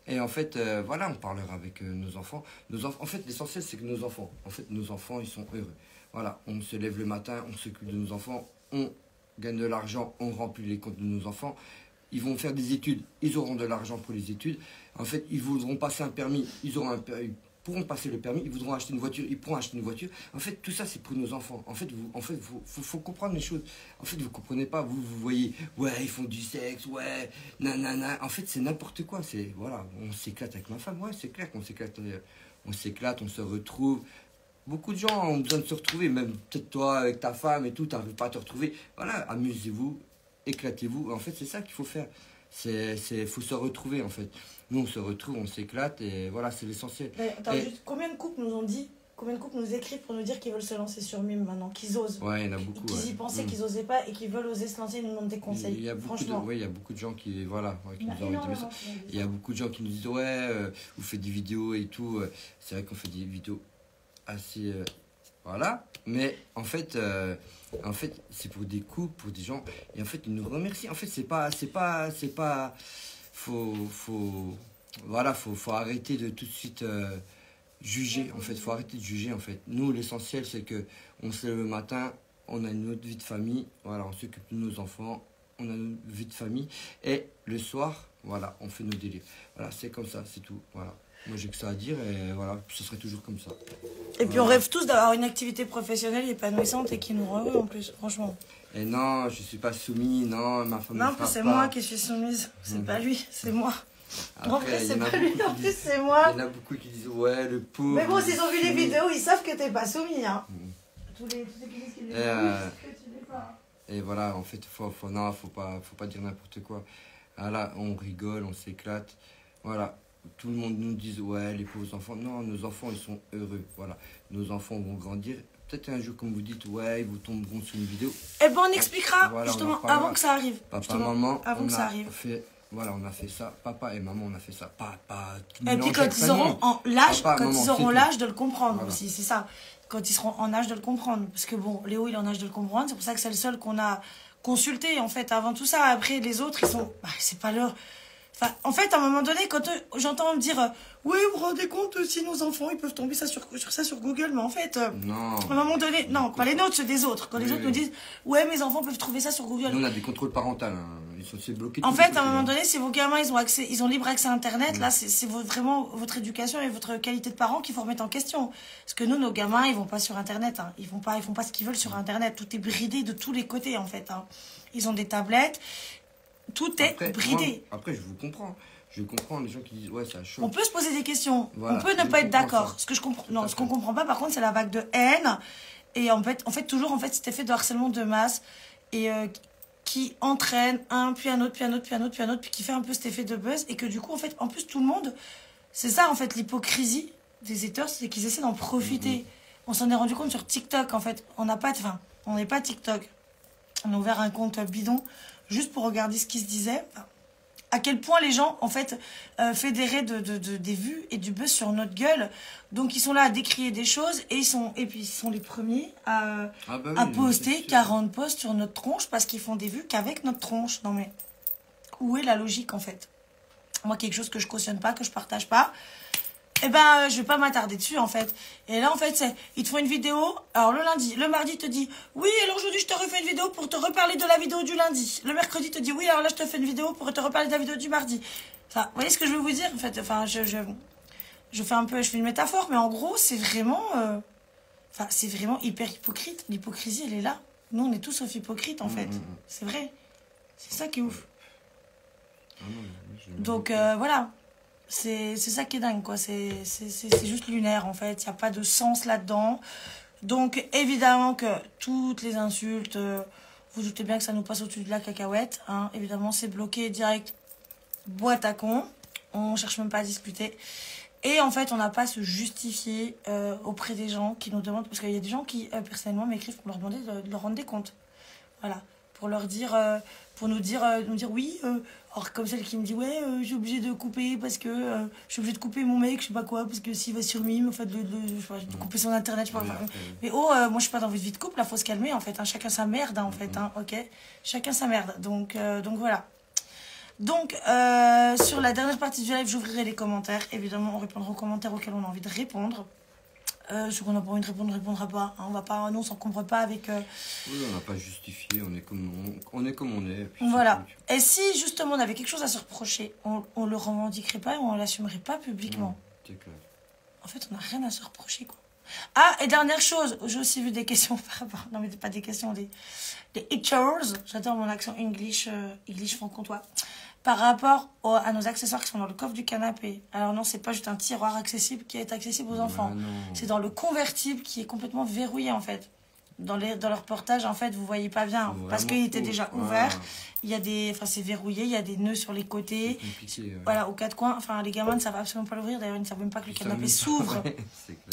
Et en fait, euh, voilà, on parlera avec euh, nos enfants. Nos enf en fait, l'essentiel, c'est que nos enfants, en fait, nos enfants, ils sont heureux. Voilà, on se lève le matin, on s'occupe de nos enfants, on gagne de l'argent, on remplit les comptes de nos enfants. Ils vont faire des études, ils auront de l'argent pour les études. En fait, ils voudront passer un permis, ils, auront un, ils pourront passer le permis, ils voudront acheter une voiture, ils pourront acheter une voiture. En fait, tout ça, c'est pour nos enfants. En fait, vous, en fait, faut, faut, faut comprendre les choses. En fait, vous ne comprenez pas, vous, vous voyez, ouais, ils font du sexe, ouais, nanana. En fait, c'est n'importe quoi. C'est, voilà, on s'éclate avec ma femme, ouais, c'est clair qu'on s'éclate, on s'éclate, on se retrouve. Beaucoup de gens ont besoin de se retrouver, même peut-être toi avec ta femme et tout, t'arrives pas à te retrouver. Voilà, amusez-vous, éclatez-vous. En fait, c'est ça qu'il faut faire. c'est, c'est, faut se retrouver en fait. Nous on se retrouve, on s'éclate et voilà, c'est l'essentiel. Attends, et... juste, combien de couples nous ont dit, combien de couples nous écrivent pour nous dire qu'ils veulent se lancer sur Mym maintenant, qu'ils osent? Ouais, il y en a beaucoup. Qu'ils ouais. y pensaient, mmh. qu'ils osaient pas et qu'ils veulent oser se lancer et nous demandent des conseils. Il y a beaucoup, franchement. De, ouais, il y a beaucoup de gens qui, voilà, ouais, qui bah, nous ont envoyé des messages. Il y a beaucoup de gens qui nous disent ouais, euh, vous faites des vidéos et tout. C'est vrai qu'on fait des vidéos assez... Euh, voilà, mais en fait, euh, en fait c'est pour des couples, pour des gens, et en fait, ils nous remercient. En fait, c'est pas, c'est pas, c'est pas, faut, faut, voilà, faut, faut arrêter de tout de suite euh, juger, en fait, faut arrêter de juger, en fait. Nous, l'essentiel, c'est que on se lève le matin, on a notre vie de famille, voilà, on s'occupe de nos enfants, on a notre vie de famille, et le soir, voilà, on fait nos délires. Voilà, c'est comme ça, c'est tout, voilà. Moi, j'ai que ça à dire et voilà, ce serait toujours comme ça. Et voilà. Puis, on rêve tous d'avoir une activité professionnelle épanouissante et qui nous rend heureux en plus, franchement. Et non, je suis pas soumise, non, ma femme. Non, c'est moi qui suis soumise, c'est mmh. pas lui, c'est moi. Après, en fait, c'est pas lui, en plus, c'est moi. Il y en a beaucoup qui disent, ouais, le pauvre. Mais bon, s'ils ont vu les vidéos, ils savent que t'es pas soumis, hein. Mmh. Tous, les, tous ceux qui disent qu'ils les euh... disent que tu l'es pas. Et voilà, en fait, faut, faut, non, faut pas, faut pas dire n'importe quoi. Ah là, on rigole, on s'éclate, voilà. Tout le monde nous dit, ouais, les pauvres enfants. Non, nos enfants, ils sont heureux. Voilà. Nos enfants vont grandir. Peut-être un jour, comme vous dites, ouais, ils vous tomberont sur une vidéo. Eh ben, on expliquera, voilà, justement, on avant que ça arrive. Papa, maman, avant on que a ça arrive. Fait, voilà, on a fait ça. Papa et maman, on a fait ça. Papa, et puis, quand ils auront l'âge, quand maman, ils auront l'âge de le comprendre voilà. aussi, c'est ça. Quand ils seront en âge de le comprendre. Parce que, bon, Léo, il est en âge de le comprendre. C'est pour ça que c'est le seul qu'on a consulté, en fait, avant tout ça. Après, les autres, ils sont... Bah, c'est pas leur... Enfin, en fait, à un moment donné, quand j'entends me dire euh, « Oui, vous vous rendez compte, euh, si nos enfants, ils peuvent tomber ça sur, sur ça sur Google. » Mais en fait, euh, non. à un moment donné... Non, pas les nôtres, ceux des autres. Quand oui, les autres oui. nous disent « Ouais, mes enfants peuvent trouver ça sur Google. » Nous, on a des contrôles parentaux. Hein. Ils sont bloqués. En fait, à un moment donné, si vos gamins, ils ont, accès, ils ont libre accès à Internet, oui. là, c'est vraiment votre éducation et votre qualité de parent qu'il faut remettre en question. Parce que nous, nos gamins, ils vont pas sur Internet. Hein. Ils vont pas, ils font pas ce qu'ils veulent sur Internet. Tout est bridé de tous les côtés, en fait. Hein. Ils ont des tablettes. Tout est après, bridé. Moi, après, je vous comprends. Je comprends les gens qui disent ouais, ça chauffe. On peut se poser des questions. Voilà, on peut ne pas être d'accord. Ce que je comprends, non, ce qu'on comprend pas, par contre, c'est la vague de haine et en fait, en fait, toujours en fait, cet effet de harcèlement de masse et euh, qui entraîne un puis un autre puis un autre puis un autre puis un autre puis qui fait un peu cet effet de buzz et que du coup, en fait, en plus, tout le monde, c'est ça en fait l'hypocrisie des haters, c'est qu'ils essaient d'en profiter. Mmh. On s'en est rendu compte sur TikTok en fait. On n'a pas de fin. On n'est pas TikTok. On a ouvert un compte bidon. Juste pour regarder ce qui se disait, à quel point les gens, en fait, euh, fédéraient de, de, de, des vues et du buzz sur notre gueule. Donc, ils sont là à décrier des choses et, ils sont, et puis ils sont les premiers à, ah bah oui, à poster quarante posts sur notre tronche parce qu'ils font des vues qu'avec notre tronche. Non mais, où est la logique, en fait? Moi, quelque chose que je cautionne pas, que je partage pas, eh ben, je vais pas m'attarder dessus, en fait. Et là, en fait, c'est, ils te font une vidéo. Alors, le lundi, le mardi, te dit, oui, alors aujourd'hui, je te refais une vidéo pour te reparler de la vidéo du lundi. Le mercredi, te dit, oui, alors là, je te fais une vidéo pour te reparler de la vidéo du mardi. Enfin, vous voyez ce que je veux vous dire, en fait. Enfin, je, je, je fais un peu, je fais une métaphore, mais en gros, c'est vraiment, euh, enfin, c'est vraiment hyper hypocrite. L'hypocrisie, elle est là. Nous, on est tous sauf hypocrites, en mmh, fait. Mmh. C'est vrai. C'est ça qui est ouf. Mmh, Donc, euh, voilà. C'est ça qui est dingue, quoi. C'est juste lunaire, en fait. Il n'y a pas de sens là-dedans. Donc, évidemment que toutes les insultes, euh, vous doutez bien que ça nous passe au-dessus de la cacahuète. Hein. Évidemment, c'est bloqué direct. Boîte à con. On ne cherche même pas à discuter. Et en fait, on n'a pas à se justifier euh, auprès des gens qui nous demandent... Parce qu'il y a des gens qui, euh, personnellement, m'écrivent pour leur demander de, de leur rendre des comptes. Voilà. Pour leur dire... Euh, pour nous dire, euh, nous dire oui... Euh, Or, comme celle qui me dit, ouais, euh, j'ai obligé de couper parce que euh, je suis obligée de couper mon mec, je sais pas quoi, parce que s'il va sur Mym, en fait, de, de, de, je sais pas, de couper son internet, je sais pas. Enfin, mais oh, euh, moi, je suis pas dans votre vie de couple, là, faut se calmer, en fait. Hein, chacun sa merde, hein, en fait, hein, ok. Chacun sa merde. Donc, euh, donc voilà. Donc, euh, sur la dernière partie du live, j'ouvrirai les commentaires. Évidemment, on répondra aux commentaires auxquels on a envie de répondre. Euh, ce qu'on n'a pas envie de répondre, on ne répondra pas. Hein. On va pas, non, on s'encombre pas avec... Euh... Oui, on n'a pas justifié, on est comme on, on est. Comme on est puis voilà. Est... Et si, justement, on avait quelque chose à se reprocher, on ne le revendiquerait pas et on ne l'assumerait pas publiquement. Mmh, c'est clair. En fait, on n'a rien à se reprocher, quoi. Ah, et dernière chose, j'ai aussi vu des questions par rapport... Non, mais pas des questions, des, des haters. J'adore mon accent English, euh, English franc-comtois. Par rapport au, à nos accessoires qui sont dans le coffre du canapé. Alors non, c'est pas juste un tiroir accessible qui est accessible aux enfants. Bah c'est dans le convertible qui est complètement verrouillé en fait. dans, les, dans le reportage, en fait, vous voyez pas bien. Vraiment parce qu'il était déjà ouvert. Ah. Il y a des, enfin, c'est verrouillé. Il y a des nœuds sur les côtés. Compliqué, ouais. Voilà, aux quatre coins. Enfin, les gamins ne savent absolument pas l'ouvrir. D'ailleurs, ils ne savent même pas que le canapé s'ouvre.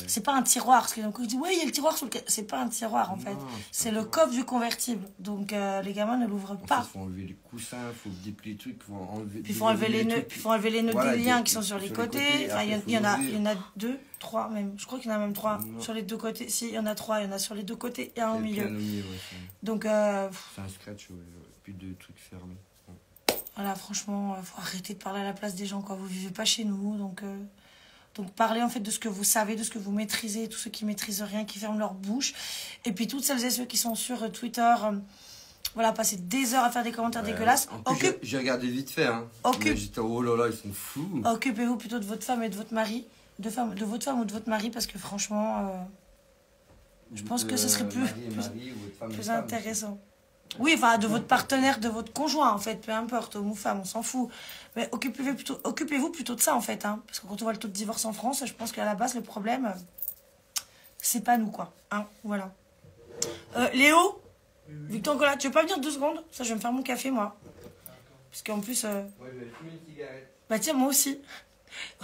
C'est pas un tiroir. Parce que d'un coup, ils disent, ouais, il y a le tiroir sous le canapé. C'est pas un tiroir, en non, fait. C'est le coffre du convertible. Donc, euh, les gamins ne l'ouvrent pas. Il faut enlever les coussins, il faut déplier les trucs. Faut enlever, puis il faut enlever les nœuds, puis faut enlever les nœuds voilà, des liens qui sont sur les côtés. Il y en a, il y en a deux. Trois même, je crois qu'il y en a même trois non. sur les deux côtés. Si, il y en a trois, il y en a sur les deux côtés et un au milieu. milieu ouais, Donc, euh... c'est un scratch, ouais. Plus de trucs fermés. Ouais. Voilà, franchement, il faut arrêter de parler à la place des gens, quoi. Vous vivez pas chez nous, donc, euh... donc parlez en fait de ce que vous savez, de ce que vous maîtrisez, tous ceux qui maîtrisent rien, qui ferment leur bouche. Et puis toutes celles et ceux qui sont sur Twitter, euh... voilà, passer des heures à faire des commentaires ouais. dégueulasses. Occupe... J'ai regardé vite fait, hein. Occupe... J'étais, oh là là, ils sont fous. Occupez-vous plutôt de votre femme et de votre mari. De, femme, de votre femme ou de votre mari, parce que franchement, euh, je pense que ce serait plus, Marie, plus, Marie, femme plus femme, intéressant. Oui, enfin, de votre partenaire, de votre conjoint, en fait, peu importe, homme ou femme, on s'en fout. Mais occupez-vous plutôt, occupez-vous plutôt de ça, en fait, hein, parce que quand on voit le taux de divorce en France, je pense qu'à la base, le problème, c'est pas nous, quoi. Hein, voilà. Euh, Léo, Victor Nicolas, tu veux pas venir deux secondes? Ça, je vais me faire mon café, moi. Parce qu'en plus... Euh... Ouais, je vais fumer une cigarette. Bah tiens, moi aussi.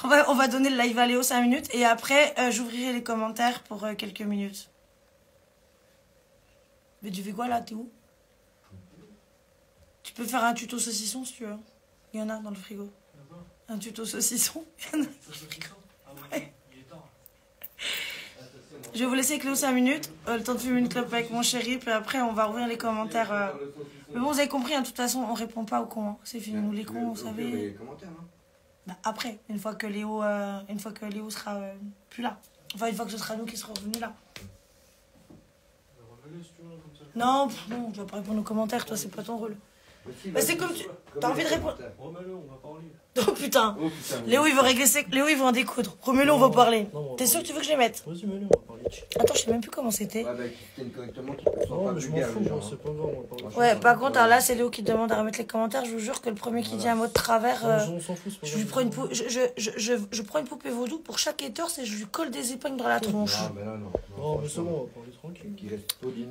On va, on va donner le live à Léo cinq minutes et après euh, j'ouvrirai les commentaires pour euh, quelques minutes. Mais tu fais quoi là? T'es où? Tu peux faire un tuto saucisson si tu veux. Il y en a dans le frigo. Un tuto saucisson. Il y en a dans le frigo. Ouais. Je vais vous laisser avec Léo cinq minutes. Euh, le temps de fumer une clope avec mon chéri. Puis après on va ouvrir les commentaires. Euh... Mais bon, vous avez compris, hein, de toute façon on répond pas aux cons. Hein. C'est fini, nous les cons, vous savez. Bah après, une fois que Léo, euh, une fois que Léo sera euh, plus là. Enfin, une fois que ce sera nous qui serons revenus là. Non, pff, non, tu vas pas répondre aux commentaires, toi, c'est pas ton rôle. Si, bah c'est comme tu... T'as envie de répondre... Remets-le, on va parler. Oh putain, oh, putain Léo, il veut régler ses... Léo, il veut en découdre. Remets-le, on va parler. T'es sûr que tu veux que je les mette? Vas-y, mets-le, on va parler. Attends, je sais même plus comment c'était. Ouais, bah, quitte correctement, tu peux pas vulgaire. C'est pas grave, on va parler. Ouais, par contre, alors là, c'est Léo qui demande à remettre les commentaires. Je vous jure que le premier qui dit un mot de travers... Euh, on s'en fout, c'est pas grave. Je lui prends une pou... je, je, je, je, je prends une poupée vaudou pour chaque étorce et je lui colle des épingles dans la tronche. Non, mais là, non. Non, mais c'est bon, on va parler tranquille.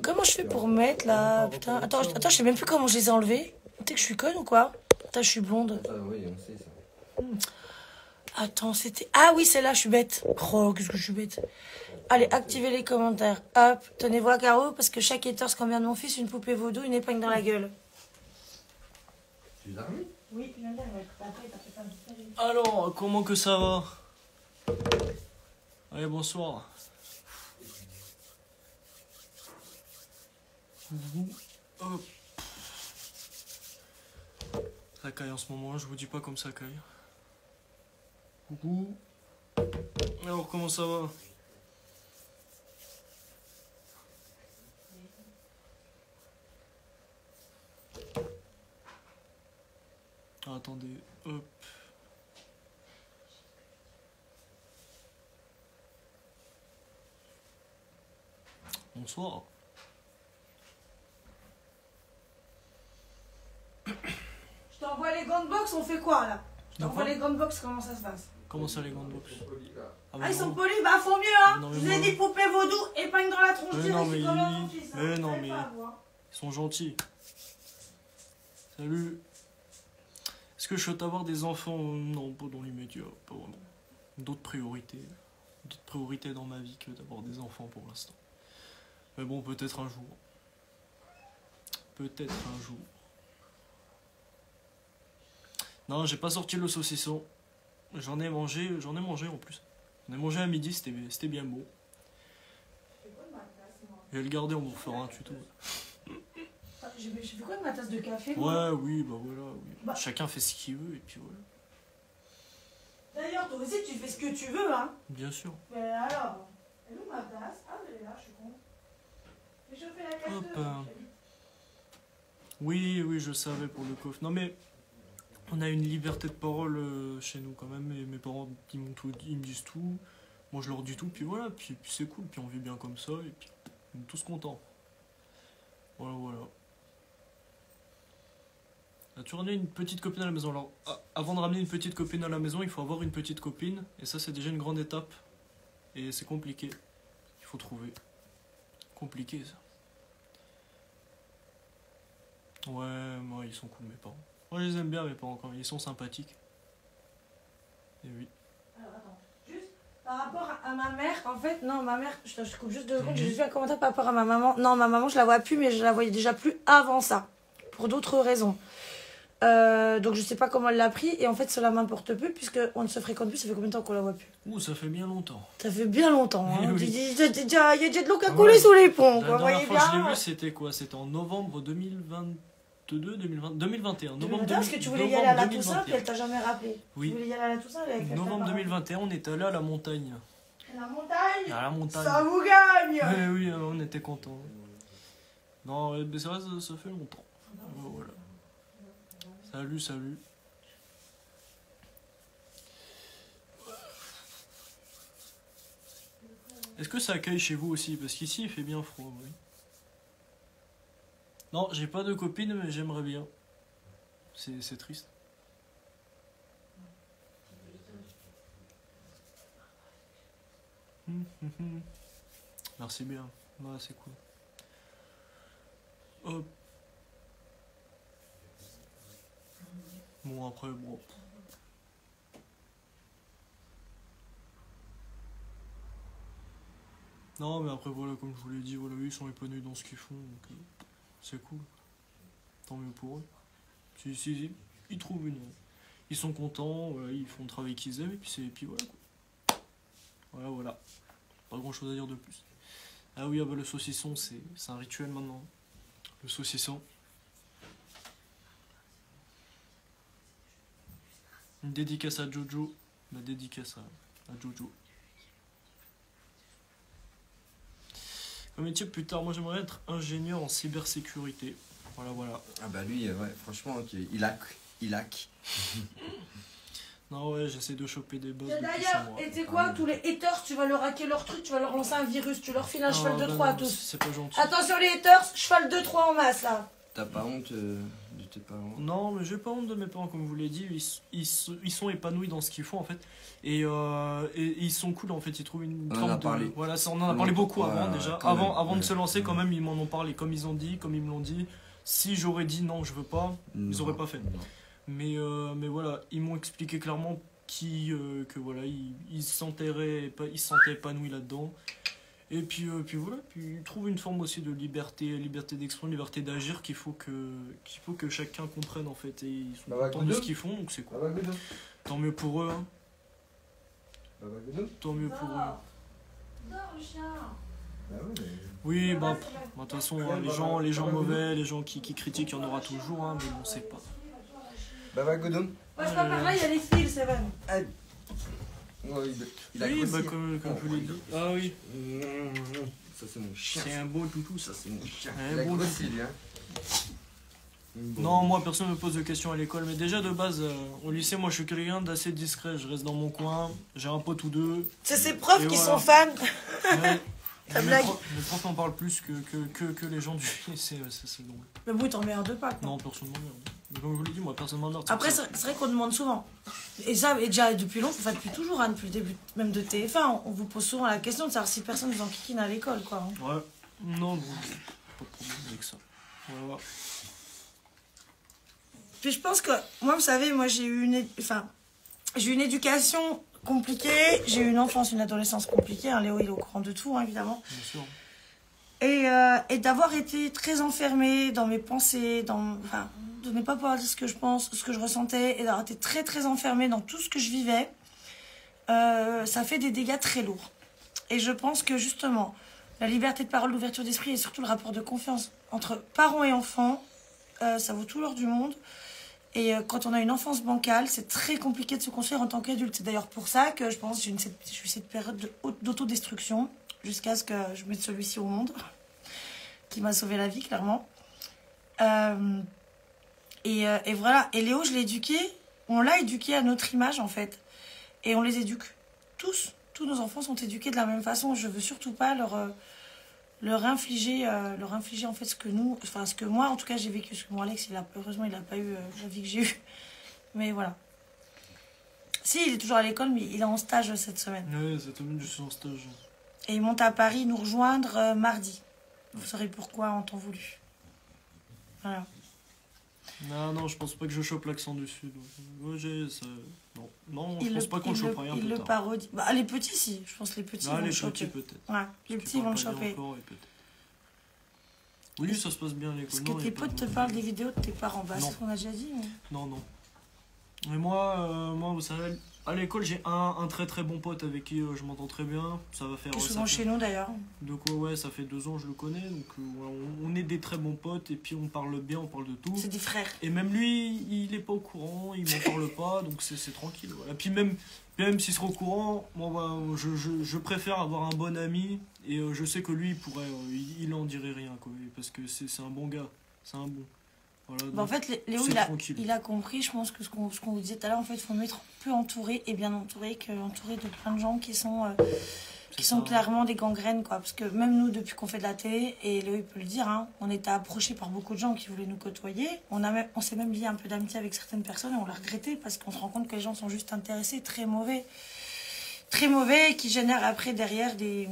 Comment je fais pour mettre, là? Putain, attends, attends, je sais même plus comment je les ai enlevés. T'es que je suis conne ou quoi? Putain, je suis blonde. Ah oui, on sait ça. Attends, c'était... Ah oui, celle-là, je suis bête. Oh, qu'est-ce que je suis bête. Allez, activez les commentaires. Hop, tenez-vous à carreau, parce que chaque étorce combien de mon fils, une poupée vaudou, une épingle dans la gueule. Tu l'as remis? Oui, je l'ai remis. Alors, comment que ça va? Allez, bonsoir. Hop. Ça caille en ce moment, je vous dis pas comme ça caille. Coucou. Alors comment ça va? Ah, attendez, hop. Bonsoir. Je t'envoie les gants de boxe, on fait quoi là? Je t'envoie les gants de boxe, comment ça se passe? Comment ça les gants de boxe? Ah, ah ils sont polis, bah font mieux hein. Non, je vous ai dit poupée vaudou, épingle dans la tronche. Mais non mais, ils... mais, non, mais... ils sont gentils. Salut. Est-ce que je souhaite avoir des enfants? Non, pas dans l'immédiat, pas vraiment. D'autres priorités. D'autres priorités dans ma vie que d'avoir des enfants pour l'instant. Mais bon, peut-être un jour. Peut-être un jour. Non, j'ai pas sorti le saucisson. J'en ai mangé, j'en ai mangé en plus. J'en ai mangé à midi, c'était bien beau. Je vais le garder, on vous refera un tuto. J'ai fait quoi de ma tasse de café? Ouais, oui, bah voilà. Oui. Bah. Chacun fait ce qu'il veut et puis voilà. D'ailleurs, toi aussi, tu fais ce que tu veux, hein? Bien sûr. Mais alors, elle est où ma tasse? Ah, elle est là, je suis con. J'ai chauffé la café. Hop. De... Oui, oui, je savais pour le coffre. Non, mais. On a une liberté de parole chez nous quand même, et mes parents ils, tout, ils me disent tout, moi je leur dis tout, puis voilà, puis, puis c'est cool, puis on vit bien comme ça, et puis on est tous contents. Voilà, voilà. As tu ramené une petite copine à la maison? Alors, avant de ramener une petite copine à la maison, il faut avoir une petite copine, et ça c'est déjà une grande étape, et c'est compliqué, il faut trouver. Compliqué ça. Ouais, moi ils sont cool mes parents. Moi je les aime bien mes parents quand ils sont sympathiques. Et oui. Alors attends, juste par rapport à ma mère, en fait, non ma mère, je, je coupe juste deux secondes, mmh. j'ai juste un commentaire par rapport à ma maman. Non ma maman je la vois plus mais je la voyais déjà plus avant ça, pour d'autres raisons. Euh, donc je sais pas comment elle l'a pris et en fait cela m'importe peu puisque on ne se fréquente plus. Ça fait combien de temps qu'on la voit plus? Ouh, ça fait bien longtemps. Ça fait bien longtemps. Hein. Oui. Il y a déjà de l'eau qui a coulé sous les ponts. La dernière fois que je l'ai vu c'était quoi? C'était en novembre deux mille vingt-deux, deux mille vingt, deux mille vingt et un. Novembre parce que tu voulais y aller à la Toussaint et elle t'a jamais rappelé. Oui. Tu voulais y aller à la Toussaint avec elle. Novembre deux mille vingt et un, on est allé à la montagne. La montagne. À la montagne. Ça vous gagne. Mais oui, on était contents. Non, mais c'est vrai, ça, ça fait longtemps. Voilà. Salut, salut. Est-ce que ça accueille chez vous aussi? Parce qu'ici, il fait bien froid, oui. Non, j'ai pas de copine, mais j'aimerais bien. C'est triste. Hum, hum, hum. Merci bien. Ouais, c'est cool. Hop. Bon, après, bon. Non, mais après, voilà, comme je vous l'ai dit, voilà, ils sont épanouis dans ce qu'ils font, donc c'est cool. Tant mieux pour eux. Si, si, si, ils trouvent une... Ils sont contents, voilà, ils font le travail qu'ils aiment, et puis, et puis voilà, quoi. Voilà, voilà. Pas grand-chose à dire de plus. Ah oui, ah bah, le saucisson, c'est un rituel maintenant. Le saucisson. Une dédicace à Jojo, la dédicace à, à Jojo. Comme métier plus tard, moi j'aimerais être ingénieur en cybersécurité. Voilà, voilà. Ah bah lui, ouais, franchement, okay. il hack, il hack. Non ouais, j'essaie de choper des bugs. D'ailleurs, et tu quoi, ah, tous les haters, tu vas leur hacker leur truc, tu vas leur lancer un virus, tu leur files un ah, cheval de Troie à tous. C'est pas gentil. Attention les haters, cheval de Troie en masse là. T'as pas honte de tes parents? Non, mais j'ai pas honte de mes parents, comme je vous l'ai dit. Ils, ils, ils sont épanouis dans ce qu'ils font, en fait. Et, euh, et, et ils sont cool, en fait. Ils trouvent une forme de... Voilà, on en a parlé beaucoup avant, déjà. Avant, avant de se lancer, quand même, ils m'en ont parlé. Comme ils ont dit, comme ils me l'ont dit. Si j'aurais dit non, je veux pas, ils auraient pas fait. Mais, euh, mais voilà, ils m'ont expliqué clairement qui, euh, que voilà, ils, ils se sentaient épanouis là-dedans. Et puis, euh, puis voilà, puis ils trouvent une forme aussi de liberté, liberté d'expression, liberté d'agir qu'il faut que qu'il faut que chacun comprenne en fait. Et ils sont contents bah, de ce qu'ils font, donc c'est cool. Bah, bah, Tant mieux pour eux. Hein. Bah, bah, Tant mieux pour eux. Dors, Charles. Bah, ouais, mais... Oui, bah, de toute façon, ouais, hein, bah, les bah, gens, bah, les gens bah, mauvais, bah, les gens qui, qui critiquent, il y en aura toujours, hein, mais on ne sait pas. Bah, bah, Godon. Passe ouais, pas par là, il y a les fils, c'est vrai. Allez. Ouais, il a oui, bah, comme, comme oh, je vous l'ai dit. Ah oui. Ça c'est mon chien. C'est un beau toutou, ça c'est mon chien. Un il a beau grossi, lui, hein. Non, moi personne ne me pose de questions à l'école, mais déjà de base, euh, au lycée, moi je suis quelqu'un d'assez discret. Je reste dans mon coin, j'ai un pote ou deux. C'est ses profs qui voilà. sont fans. Ouais. Ta blague. Pro les profs en parlent plus que, que, que, que les gens du lycée, c'est drôle. Mais bon, ils t'emmerdent pas, quoi. Non, personne m'emmerde. Comme je vous l'ai dit, moi, personne m'emmerde. Après, c'est vrai qu'on demande souvent. Et ça, et déjà depuis longtemps, enfin depuis toujours, hein, depuis le début même de T F un, on vous pose souvent la question de savoir si personne vous enquiquine à l'école, quoi. Hein. Ouais. Non, bon, pas de problème avec ça. Voilà. Puis je pense que, moi, vous savez, moi, j'ai eu une, enfin, j'ai eu une éducation compliquée, j'ai eu une enfance, une adolescence compliquée. Hein. Léo, il est au courant de tout, hein, évidemment. Bien sûr. Et, euh, et d'avoir été très enfermée dans mes pensées, dans, enfin, de ne pas pouvoir dire ce que je pense, ce que je ressentais, et d'avoir été très très enfermée dans tout ce que je vivais, euh, ça fait des dégâts très lourds. Et je pense que justement, la liberté de parole, l'ouverture d'esprit et surtout le rapport de confiance entre parents et enfants, euh, ça vaut tout l'or du monde. Et quand on a une enfance bancale, c'est très compliqué de se construire en tant qu'adulte. C'est d'ailleurs pour ça que je pense que j'ai eu cette période d'autodestruction jusqu'à ce que je mette celui-ci au monde, qui m'a sauvé la vie, clairement. Euh, et, et voilà. Et Léo, je l'ai éduqué. On l'a éduqué à notre image, en fait. Et on les éduque tous. Tous nos enfants sont éduqués de la même façon. Je veux surtout pas leur... leur infliger, euh, leur infliger en fait ce que nous, enfin ce que moi en tout cas j'ai vécu, ce que moi Alex, il a, heureusement il n'a pas eu euh, la vie que j'ai eue, mais voilà. Si, il est toujours à l'école, mais il est en stage cette semaine. Oui, cette semaine je suis en stage. Et il monte à Paris nous rejoindre euh, mardi. Vous saurez pourquoi en temps voulu. Voilà. Non, non, je pense pas que je chope l'accent du Sud. Ouais, ça... Non, non je il pense le, pas qu'on le chope rien. Il le parodie. Bah, les petits, si. Je pense que les petits ah, vont les choper. Petits, ouais, les petits vont le choper. Encore, oui, ça se passe bien à l'école. Est-ce que tes potes te parlent des vidéos de tes parents? Bah, c'est ce qu'on a déjà dit. Mais... Non, non. Mais moi, euh, moi, vous savez, à l'école, j'ai un, un très très bon pote avec qui euh, je m'entends très bien. Ça va faire. Qui est souvent fait... chez nous d'ailleurs. De quoi, ouais, ça fait deux ans je le connais. Donc, euh, on, on est des très bons potes et puis on parle bien, on parle de tout. C'est des frères. Et même lui, il est pas au courant, il m'en parle pas, donc c'est tranquille. Voilà. Puis même, même s'il serait au courant, moi, bah, je, je, je préfère avoir un bon ami et euh, je sais que lui, il pourrait, euh, il, il en dirait rien, quoi, parce que c'est un bon gars, c'est un bon. Voilà, bah en fait, Léo, il a, il a compris, je pense, que ce qu'on ce qu'on vous disait tout à l'heure, en fait, il faut mieux être peu entouré et bien entouré qu'entouré de plein de gens qui sont, euh, qui sont clairement des gangrènes, quoi. Parce que même nous, depuis qu'on fait de la télé, et Léo, il peut le dire, hein, on était approchés par beaucoup de gens qui voulaient nous côtoyer. On, on s'est même lié un peu d'amitié avec certaines personnes et on l'a regretté parce qu'on se rend compte que les gens sont juste intéressés, très mauvais, très mauvais, et qui génèrent après, derrière, des,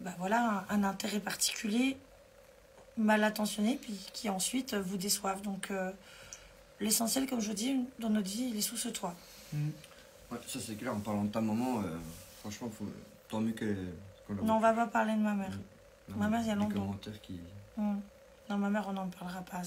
bah voilà, un, un intérêt particulier. Mal intentionnés, puis qui ensuite vous déçoivent. Donc, euh, l'essentiel, comme je dis, dans notre vie, il est sous ce toit. Mmh. Ouais, ça c'est clair, en parlant de ta maman, euh, franchement, faut, tant mieux qu'elle... Qu non, on va pas parler de ma mère. Mmh. Ma mère, il y a longtemps. Qui... Mmh. Non, ma mère, on n'en parlera pas.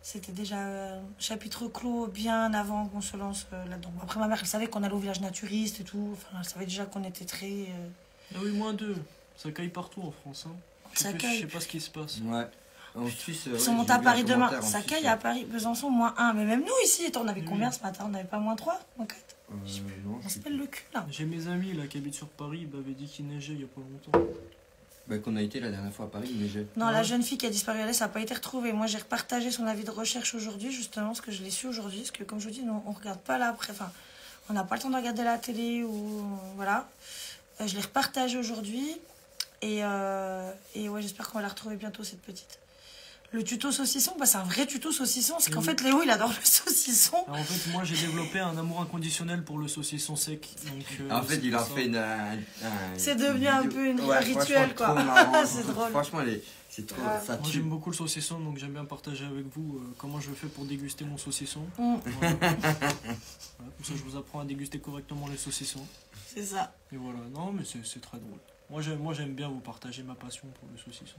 C'était déjà euh, chapitre clos, bien avant qu'on se lance euh, là-dedans. Après, ma mère, elle savait qu'on allait au village naturiste et tout. Enfin, elle savait déjà qu'on était très... Euh... Ah oui, moins deux. Ça caille partout en France, hein. Ça caille. Je sais pas ce qui se passe. Ouais. En Suisse, ils sont montés à Paris demain. Ça caille à Paris, Besançon, moins un. Mais même nous ici, on avait combien ce matin? On n'avait pas moins trois, moins quatre. On se pèle le cul là. J'ai mes amis là qui habitent sur Paris, ils m'avaient dit qu'il neigeait il y a pas longtemps. Bah, qu'on a été la dernière fois à Paris, il neigeait. Non, la jeune fille qui a disparu à l'est, ça n'a pas été retrouvée. Moi, j'ai repartagé son avis de recherche aujourd'hui, justement, parce que je l'ai su aujourd'hui. Parce que, comme je vous dis, nous, on ne regarde pas là après. Enfin, on n'a pas le temps de regarder la télé ou. Voilà. Je l'ai repartagé aujourd'hui. Et, euh, et ouais, j'espère qu'on va la retrouver bientôt, cette petite. Le tuto saucisson, bah, c'est un vrai tuto saucisson. C'est qu'en oui. fait, Léo, il adore le saucisson. Alors, en fait, moi, j'ai développé un amour inconditionnel pour le saucisson sec. Donc, euh, en fait, il a fait une... Un, un, c'est devenu vidéo. Un peu une ouais, rituel, quoi. C'est drôle. Franchement, c'est trop... Ouais. Ça tue. Moi, j'aime beaucoup le saucisson, donc j'aime bien partager avec vous euh, comment je fais pour déguster mon saucisson. Mm. Voilà. Voilà, comme ça, je vous apprends à déguster correctement les saucissons. C'est ça. Et voilà. Non, mais c'est très drôle. Moi, j'aime bien vous partager ma passion pour le saucisson.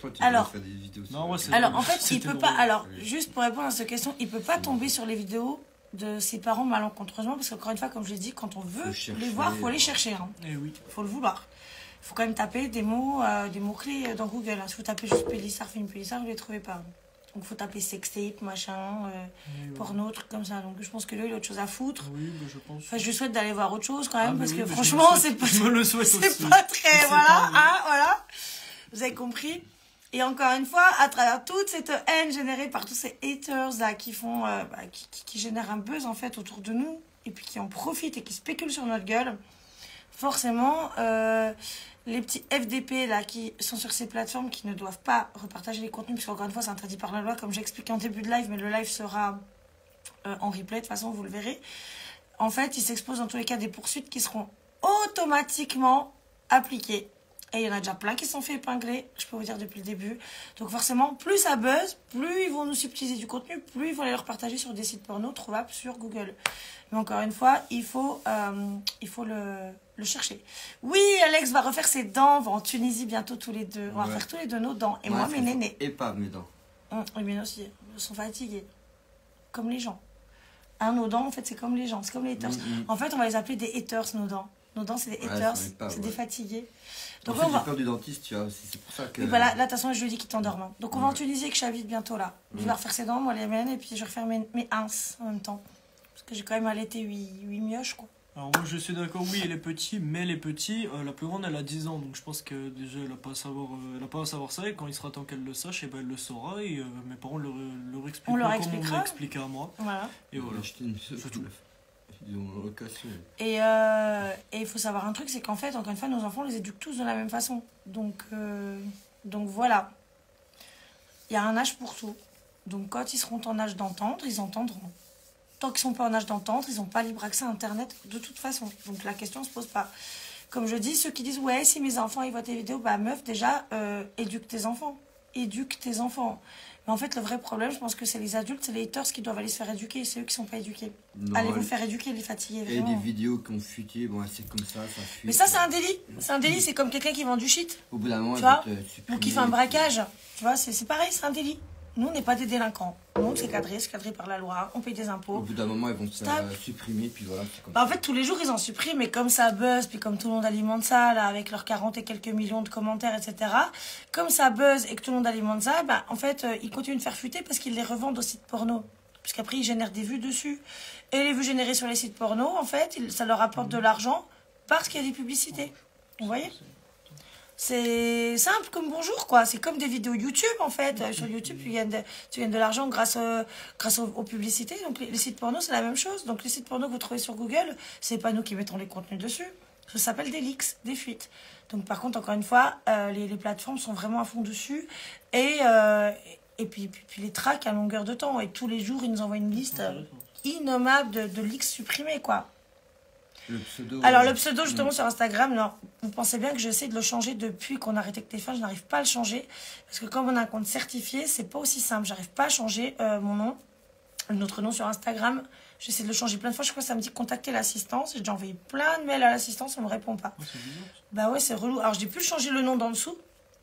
Cool. Alors, des vidéos non, ouais, alors en fait, il peut drôle. Pas. Alors, juste pour répondre à cette question, il peut pas tomber sur les vidéos de ses parents malencontreusement, parce qu'encore une fois, comme je l'ai dit, quand on veut chercher, les voir, faut les chercher. Hein. Et oui. Faut le vouloir. Faut quand même taper des mots, euh, des mots clés dans Google. Hein. Si vous tapez juste Pelissard, film Pelissard, vous les trouvez pas. Donc, faut taper sextape, machin, euh, oui, ouais. porno, truc comme ça. Donc, je pense que là, il a autre chose à foutre. Oui, mais je pense. Enfin, je lui souhaite d'aller voir autre chose quand même, ah, parce oui, que franchement, c'est pas, pas très. Je voilà, hein, voilà. Vous avez compris. Et encore une fois, à travers toute cette haine générée par tous ces haters là qui font, euh, bah, qui, qui, qui génèrent un buzz en fait autour de nous, et puis qui en profitent et qui spéculent sur notre gueule, forcément. Euh, Les petits F D P là qui sont sur ces plateformes qui ne doivent pas repartager les contenus, parce qu'encore une fois c'est interdit par la loi, comme j'expliquais en début de live, mais le live sera euh, en replay, de toute façon vous le verrez. En fait, ils s'exposent dans tous les cas des poursuites qui seront automatiquement appliquées. Et il y en a déjà plein qui se sont fait épingler, je peux vous dire depuis le début. Donc forcément, plus ça buzz, plus ils vont nous subtiliser du contenu, plus ils vont aller le repartager sur des sites porno trouvables sur Google. Mais encore une fois, il faut, euh, il faut le... Le chercher. Oui, Alex va refaire ses dents. On va en Tunisie bientôt tous les deux. On ouais. va faire tous les deux nos dents. Et ouais, moi, mes nénés. Et pas mes dents. Mmh, oui, mais aussi, ils sont fatigués. Comme les gens. Hein, nos dents, en fait, c'est comme les gens. C'est comme les haters. Mmh, mmh. En fait, on va les appeler des haters, nos dents. Nos dents, c'est des haters. Ouais, c'est ouais. des fatigués. Donc, en fait, on va... j'ai peur du dentiste, tu vois. C'est pour ça que... Oui, bah là, de toute façon, je lui dis qu'il t'endorme. Hein. Donc, on va ouais. en Tunisie et que j'habite bientôt là. Mmh. Je vais refaire ses dents, moi, les miennes. Et puis, je vais refaire mes, mes ins en même temps. Parce que j'ai quand même allaité huit mioches, quoi. Alors moi je suis d'accord, oui, les petits, mais les petits, euh, la plus grande elle a dix ans, donc je pense que déjà elle n'a pas à savoir, euh, elle a pas à savoir ça, et quand il sera temps qu'elle le sache, et ben elle le saura, et euh, mes parents leur, leur expliqueront on leur expliquera. Comment on l'expliquait à moi. Voilà. Et voilà, c'est tout. Et il euh, faut savoir un truc, c'est qu'en fait, encore une fois, nos enfants on les éduque tous de la même façon. Donc, euh, donc voilà, il y a un âge pour tout. Donc quand ils seront en âge d'entendre, ils entendront. Tant qu'ils ne sont pas en âge d'entendre, ils n'ont pas libre accès à Internet de toute façon. Donc la question ne se pose pas. Comme je dis, ceux qui disent « Ouais, si mes enfants ils voient tes vidéos, bah meuf, déjà, euh, éduque tes enfants. » éduque tes enfants. Mais en fait, le vrai problème, je pense que c'est les adultes, c'est les haters qui doivent aller se faire éduquer. C'est eux qui ne sont pas éduqués. Non, allez vous faire éduquer, les fatiguer. Et vraiment. Des vidéos qui ont fuité, bon, c'est comme ça, ça fuit. Mais ça, c'est un délit. C'est un délit, c'est comme quelqu'un qui vend du shit. Au bout d'un moment, tu vois, ou qui fait un braquage. Tu vois, c'est pareil, c'est un délit. Nous, on n'est pas des délinquants. Nous, c'est cadré, c'est cadré par la loi, on paye des impôts. Au bout d'un moment, ils vont se euh, supprimer, puis voilà. Comme bah, en fait, tous les jours, ils en suppriment, mais comme ça buzz, puis comme tout le monde alimente ça, là, avec leurs quarante et quelques millions de commentaires, et cetera. Comme ça buzz et que tout le monde alimente ça, bah, en fait, euh, ils continuent de faire fuiter parce qu'ils les revendent aux sites porno. Parce qu'après, ils génèrent des vues dessus. Et les vues générées sur les sites porno, en fait, ça leur apporte mmh. de l'argent parce qu'il y a des publicités. Vous voyez ? C'est simple comme bonjour, quoi. C'est comme des vidéos YouTube, en fait. Euh, sur YouTube, tu gagnes de, tu gagnes de l'argent grâce, euh, grâce aux, aux publicités. Donc, les, les sites porno, c'est la même chose. Donc, les sites porno que vous trouvez sur Google, c'est pas nous qui mettons les contenus dessus. Ça s'appelle des leaks, des fuites. Donc, par contre, encore une fois, euh, les, les plateformes sont vraiment à fond dessus. Et, euh, et puis, puis, puis les traquent à longueur de temps. Et tous les jours, ils nous envoient une liste euh, innommable de, de leaks supprimés, quoi. Le pseudo, alors, euh, le pseudo, justement, non. sur Instagram, non. Vous pensez bien que j'essaie de le changer depuis qu'on a arrêté que T F un, je n'arrive pas à le changer. Parce que comme on a un compte certifié, c'est pas aussi simple. J'arrive pas à changer euh, mon nom, notre nom sur Instagram. J'essaie de le changer plein de fois. Je crois que ça me dit contacter l'assistance. J'ai déjà envoyé plein de mails à l'assistance, on ne me répond pas. Oh, c'est bizarre. Bah ouais, c'est relou. Alors, j'ai pu changer le nom d'en dessous.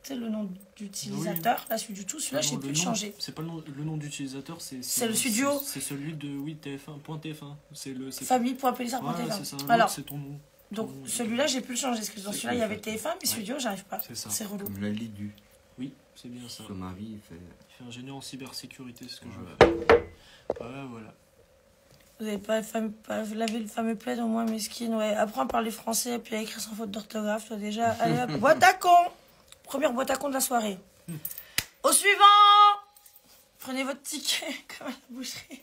C'est le nom d'utilisateur, oui. Là, celui du tout, celui-là, je n'ai plus changé. C'est pas le nom, le nom d'utilisateur, c'est le studio. C'est celui de, oui, T F un point T F un. Famille point Pelissard point T F un. Voilà, c'est ça, alors, c'est ton nom. Donc, celui-là, j'ai pu le changer, parce que dans celui-là, il y avait T F un, mais ouais. Studio, j'arrive pas. C'est ça. C'est relou. Comme la Lidu. Oui, c'est bien ça. Comme Marie, il fait... il fait ingénieur en cybersécurité, c'est ce que ouais. je veux faire. Voilà, voilà. Vous n'avez pas, pas lavé le fameux plaid, au moins, mesquine. Ouais, apprends à parler français, puis à écrire sans faute d'orthographe, toi, déjà. Allez, hop, boîte à con. Première boîte à con de la soirée. Mmh. Au suivant. Prenez votre ticket comme à la boucherie.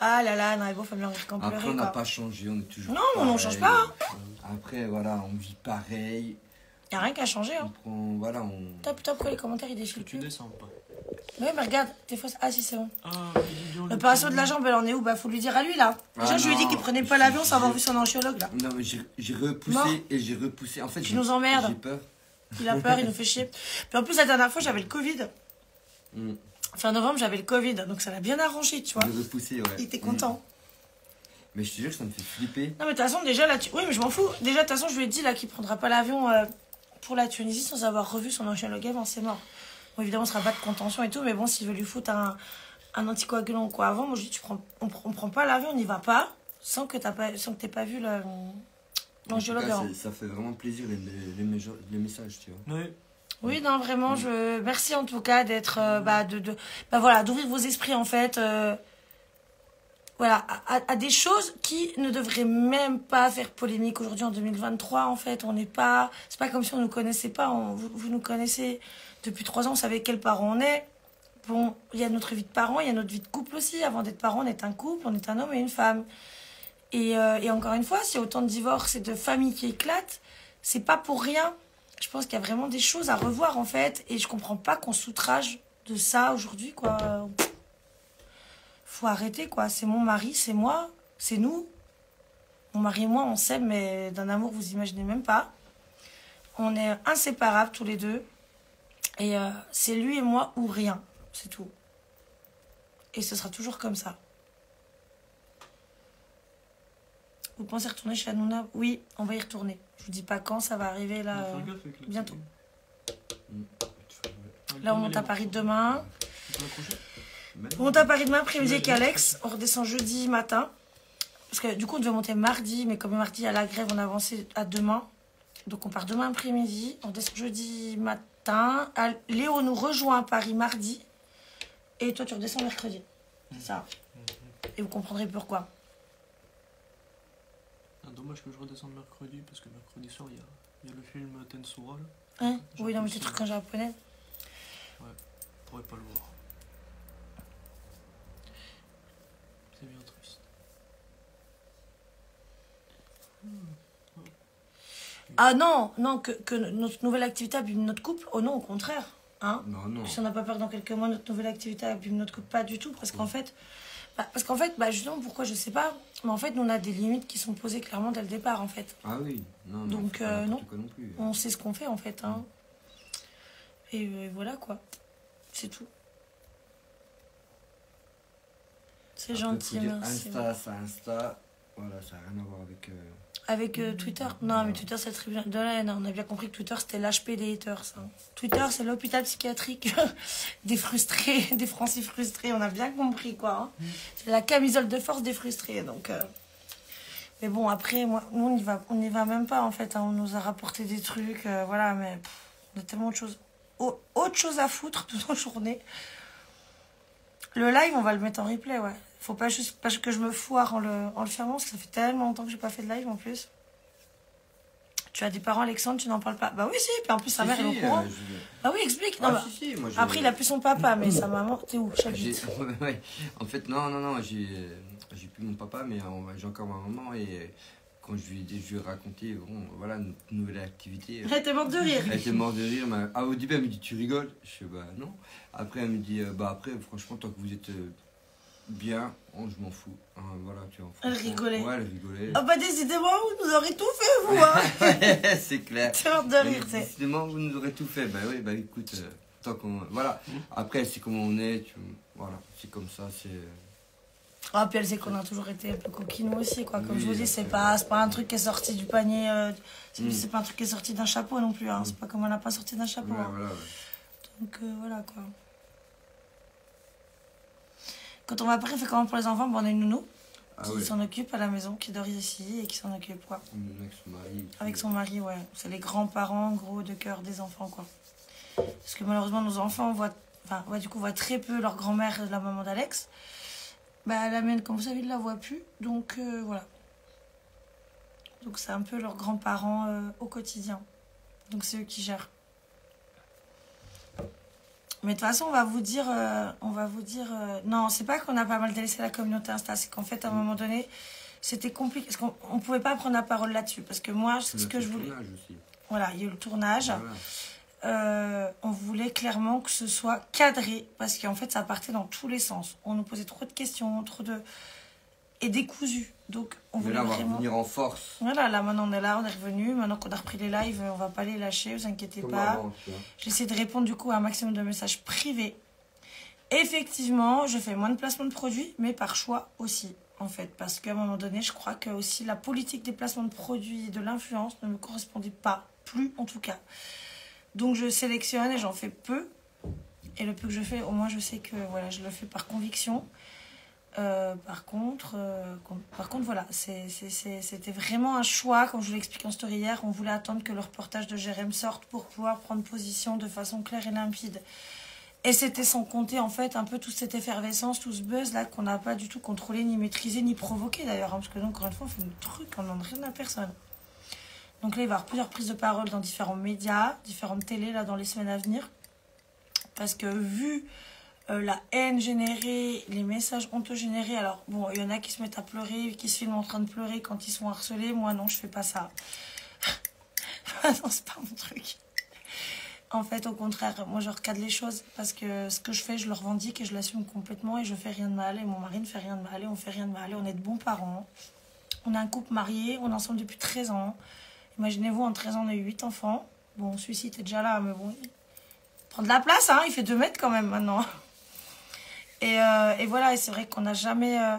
Ah là là, non, il faut faire me rire quand pleurer. Après, on n'a pas changé, on est toujours non, pareil. Non, on ne change pas. Hein. Après, voilà, on vit pareil. Il n'y a rien qu'à changer. Hein. On prend, voilà, on... Putain, putain, pourquoi les commentaires, ils défilent plus. Tu descends pas. Oui, mais regarde, t'es fausse. Ah si, c'est bon. Ah, l'opération de la jambe, elle en est où? Bah, faut lui dire à lui, là. Déjà, ah, je lui ai dit qu'il prenait pas l'avion sans avoir vu son angiologue, là. Non, mais j'ai repoussé non. et j'ai repoussé. En fait, tu nous emmerdes. J'ai peur. Il a peur, il nous fait chier. Puis en plus, la dernière fois, j'avais le Covid. Mm. Fin novembre, j'avais le Covid. Donc, ça l'a bien arrangé, tu vois. J'ai repoussé, ouais. Il était content. Mm. Mais je te jure que ça me fait flipper. Non, mais de toute façon, déjà, là, tu... oui, mais je m'en fous. Déjà, de toute façon, je lui ai dit, là, qu'il prendra pas l'avion euh, pour la Tunisie sans avoir revu son angiologue avant, c'est mort. Bon, évidemment, on sera pas de contention et tout, mais bon, s'il veut lui foutre un, un anticoagulant ou quoi avant, moi je dis, tu prends, on, on prend pas l'avion, on n'y va pas, sans que tu n'aies pas vu l'angiologue. Ça fait vraiment plaisir les, les, les messages, tu vois. Oui. Oui, non, vraiment, oui. Je merci en tout cas d'être, euh, bah, de, de, bah voilà, d'ouvrir vos esprits en fait, euh, voilà, à, à des choses qui ne devraient même pas faire polémique aujourd'hui en deux mille vingt-trois, en fait, on n'est pas, c'est pas comme si on nous connaissait pas, on, vous, vous nous connaissez. Depuis trois ans, on savait quels parents on est. Bon, il y a notre vie de parents, il y a notre vie de couple aussi. Avant d'être parents, on est un couple, on est un homme et une femme. Et, euh, et encore une fois, s'il y a autant de divorces et de familles qui éclatent, c'est pas pour rien. Je pense qu'il y a vraiment des choses à revoir, en fait. Et je comprends pas qu'on s'outrage de ça aujourd'hui, quoi. Faut arrêter, quoi. C'est mon mari, c'est moi, c'est nous. Mon mari et moi, on s'aime, mais d'un amour, vous imaginez même pas. On est inséparables tous les deux. Et euh, c'est lui et moi ou rien, c'est tout. Et ce sera toujours comme ça. Vous pensez retourner chez Hanouna? Oui, on va y retourner. Je vous dis pas quand, ça va arriver là, euh, bientôt. Là, on monte à Paris demain. On monte à Paris demain, après-midi avec Alex. On redescend jeudi matin. Parce que du coup, on devait monter mardi, mais comme mardi, à la grève, on avançait à demain. Donc, on part demain après-midi. On descend jeudi matin. Léo nous rejoint à Paris mardi et toi tu redescends mercredi. C'est ça. Et vous comprendrez pourquoi. Ah, dommage que je redescende mercredi parce que mercredi soir il y a, il y a le film Tensura. Hein? Oui, non, mais c'est des trucs en japonais. Ouais, on pourrait pas le voir. C'est bien triste. Hmm. Ah non, non que, que notre nouvelle activité abîme notre couple. Oh non, au contraire. Hein non, non. Si on n'a pas peur dans quelques mois, notre nouvelle activité abîme notre couple. Pas du tout, parce oui. qu'en fait, bah, parce qu'en fait, bah, justement, pourquoi, je sais pas. Mais en fait, nous, on a des limites qui sont posées clairement dès le départ, en fait. Ah oui. Non, non, donc, euh, non, non plus. On sait ce qu'on fait, en fait. Hein. Oui. Et, et voilà quoi. C'est tout. C'est gentil, merci. Insta, ça Insta. Voilà, ça n'a rien à voir avec... Euh... Avec euh, Twitter. Non, mais Twitter, c'est le tribunal de la haine. On a bien compris que Twitter, c'était l'H P des haters. Hein. Twitter, c'est l'hôpital psychiatrique des frustrés, des Français frustrés. On a bien compris, quoi. Hein. C'est la camisole de force des frustrés. Donc, euh... mais bon, après, moi, nous, on n'y va, on y va même pas, en fait. Hein. On nous a rapporté des trucs, euh, voilà, mais pff, on a tellement de choses. Au, autre chose à foutre toute la journée. Le live, on va le mettre en replay, ouais. Faut pas juste parce que je me foire en le, en le fermant, parce que ça fait tellement longtemps que j'ai pas fait de live en plus. Tu as des parents, Alexandre, tu n'en parles pas. Bah oui, si, puis en plus sa si, mère si, est au courant. Euh, je... Bah oui, explique. Ah, non, si, bah... si, moi, je... Après, il a plus son papa, mais sa maman, t'es où ouais. En fait, non, non, non, j'ai j'ai plus mon papa, mais j'ai encore ma maman et quand je lui ai dit, je lui ai raconté, bon, voilà, notre nouvelle activité. Elle était morte de rire. Elle était morte de rire. Mais... Ah, au début, elle me dit, tu rigoles? Je fais, bah non. Après, elle me dit, bah après, franchement, tant que vous êtes. Bien, oh, je m'en fous. Hein, voilà, tu en fous. Elle rigolait. Ouais, elle rigolait. Ah, bah, décidément, vous nous aurez tout fait, vous, hein. C'est clair. C'est hors de rire, c'est. Décidément, vous nous aurez tout fait. Bah, oui, bah, écoute, euh, tant qu'on. Voilà. Après, c'est comment on est. Tu... Voilà, c'est comme ça, c'est. Ah, puis elle sait qu'on a toujours été un peu coquinous aussi, quoi. Comme oui, je vous dis, c'est pas, pas un truc qui est sorti du panier. Euh, c'est mm. pas un truc qui est sorti d'un chapeau non plus. Hein. Mm. C'est pas comme on n'a pas sorti d'un chapeau. Ouais, hein. Voilà, ouais. Donc, euh, voilà, quoi. Quand on va après, fait comment pour les enfants? Bon, on a une nounou ah qui oui. s'en occupe à la maison, qui dort ici et qui s'en occupe, quoi. Avec son mari. Avec son mari, ouais. C'est les grands-parents, gros, de cœur des enfants, quoi. Parce que malheureusement, nos enfants voient, enfin, ouais, du coup, voient très peu leur grand-mère, la maman d'Alex. Bah, la mienne, comme vous savez, ne la voit plus. Donc, euh, voilà. Donc, c'est un peu leurs grands-parents euh, au quotidien. Donc, c'est eux qui gèrent. Mais de toute façon, on va vous dire... Euh, on va vous dire euh, non, c'est pas qu'on a pas mal délaissé la communauté Insta. C'est qu'en fait, à un moment donné, c'était compliqué. Parce qu'on ne pouvait pas prendre la parole là-dessus. Parce que moi, ce que je voulais... Aussi. Voilà, il y a eu le tournage. Voilà. Euh, on voulait clairement que ce soit cadré. Parce qu'en fait, ça partait dans tous les sens. On nous posait trop de questions, trop de... Et décousu. Donc, on voulait là, on vraiment... va revenir en force. Voilà, là, maintenant, on est là, on est revenu. Maintenant qu'on a repris les lives, on va pas les lâcher, vous inquiétez Comment pas. J'essaie de répondre, du coup, à un maximum de messages privés. Effectivement, je fais moins de placements de produits, mais par choix aussi, en fait. Parce qu'à un moment donné, je crois que aussi la politique des placements de produits et de l'influence ne me correspondait pas. Plus, en tout cas. Donc, je sélectionne et j'en fais peu. Et le peu que je fais, au moins, je sais que voilà, je le fais par conviction. Euh, par contre, euh, par contre, voilà, c'était vraiment un choix. Comme je vous l'ai expliqué en story hier, on voulait attendre que le reportage de Jérém sorte pour pouvoir prendre position de façon claire et limpide. Et c'était sans compter, en fait, un peu toute cette effervescence, tout ce buzz-là qu'on n'a pas du tout contrôlé, ni maîtrisé, ni provoqué, d'ailleurs. Hein, parce que, donc, encore une fois, on fait notre truc, on n'en a rien à personne. Donc là, il va y avoir plusieurs prises de parole dans différents médias, différentes télés, là, dans les semaines à venir. Parce que, vu... Euh, la haine générée, les messages honteux générés. Alors, bon, il y en a qui se mettent à pleurer, qui se filment en train de pleurer quand ils sont harcelés. Moi, non, je fais pas ça. Non, c'est pas mon truc. En fait, au contraire, moi, je recadre les choses parce que ce que je fais, je le revendique et je l'assume complètement et je fais rien de mal. Et mon mari ne fait rien de mal et on fait rien de mal. Et on est de bons parents. On a un couple marié, on est ensemble depuis treize ans. Imaginez-vous, en treize ans, on a eu huit enfants. Bon, celui-ci était déjà là, mais bon, il prend de la place, hein, il fait deux mètres quand même maintenant. Et, euh, et voilà, et c'est vrai qu'on n'a jamais, euh,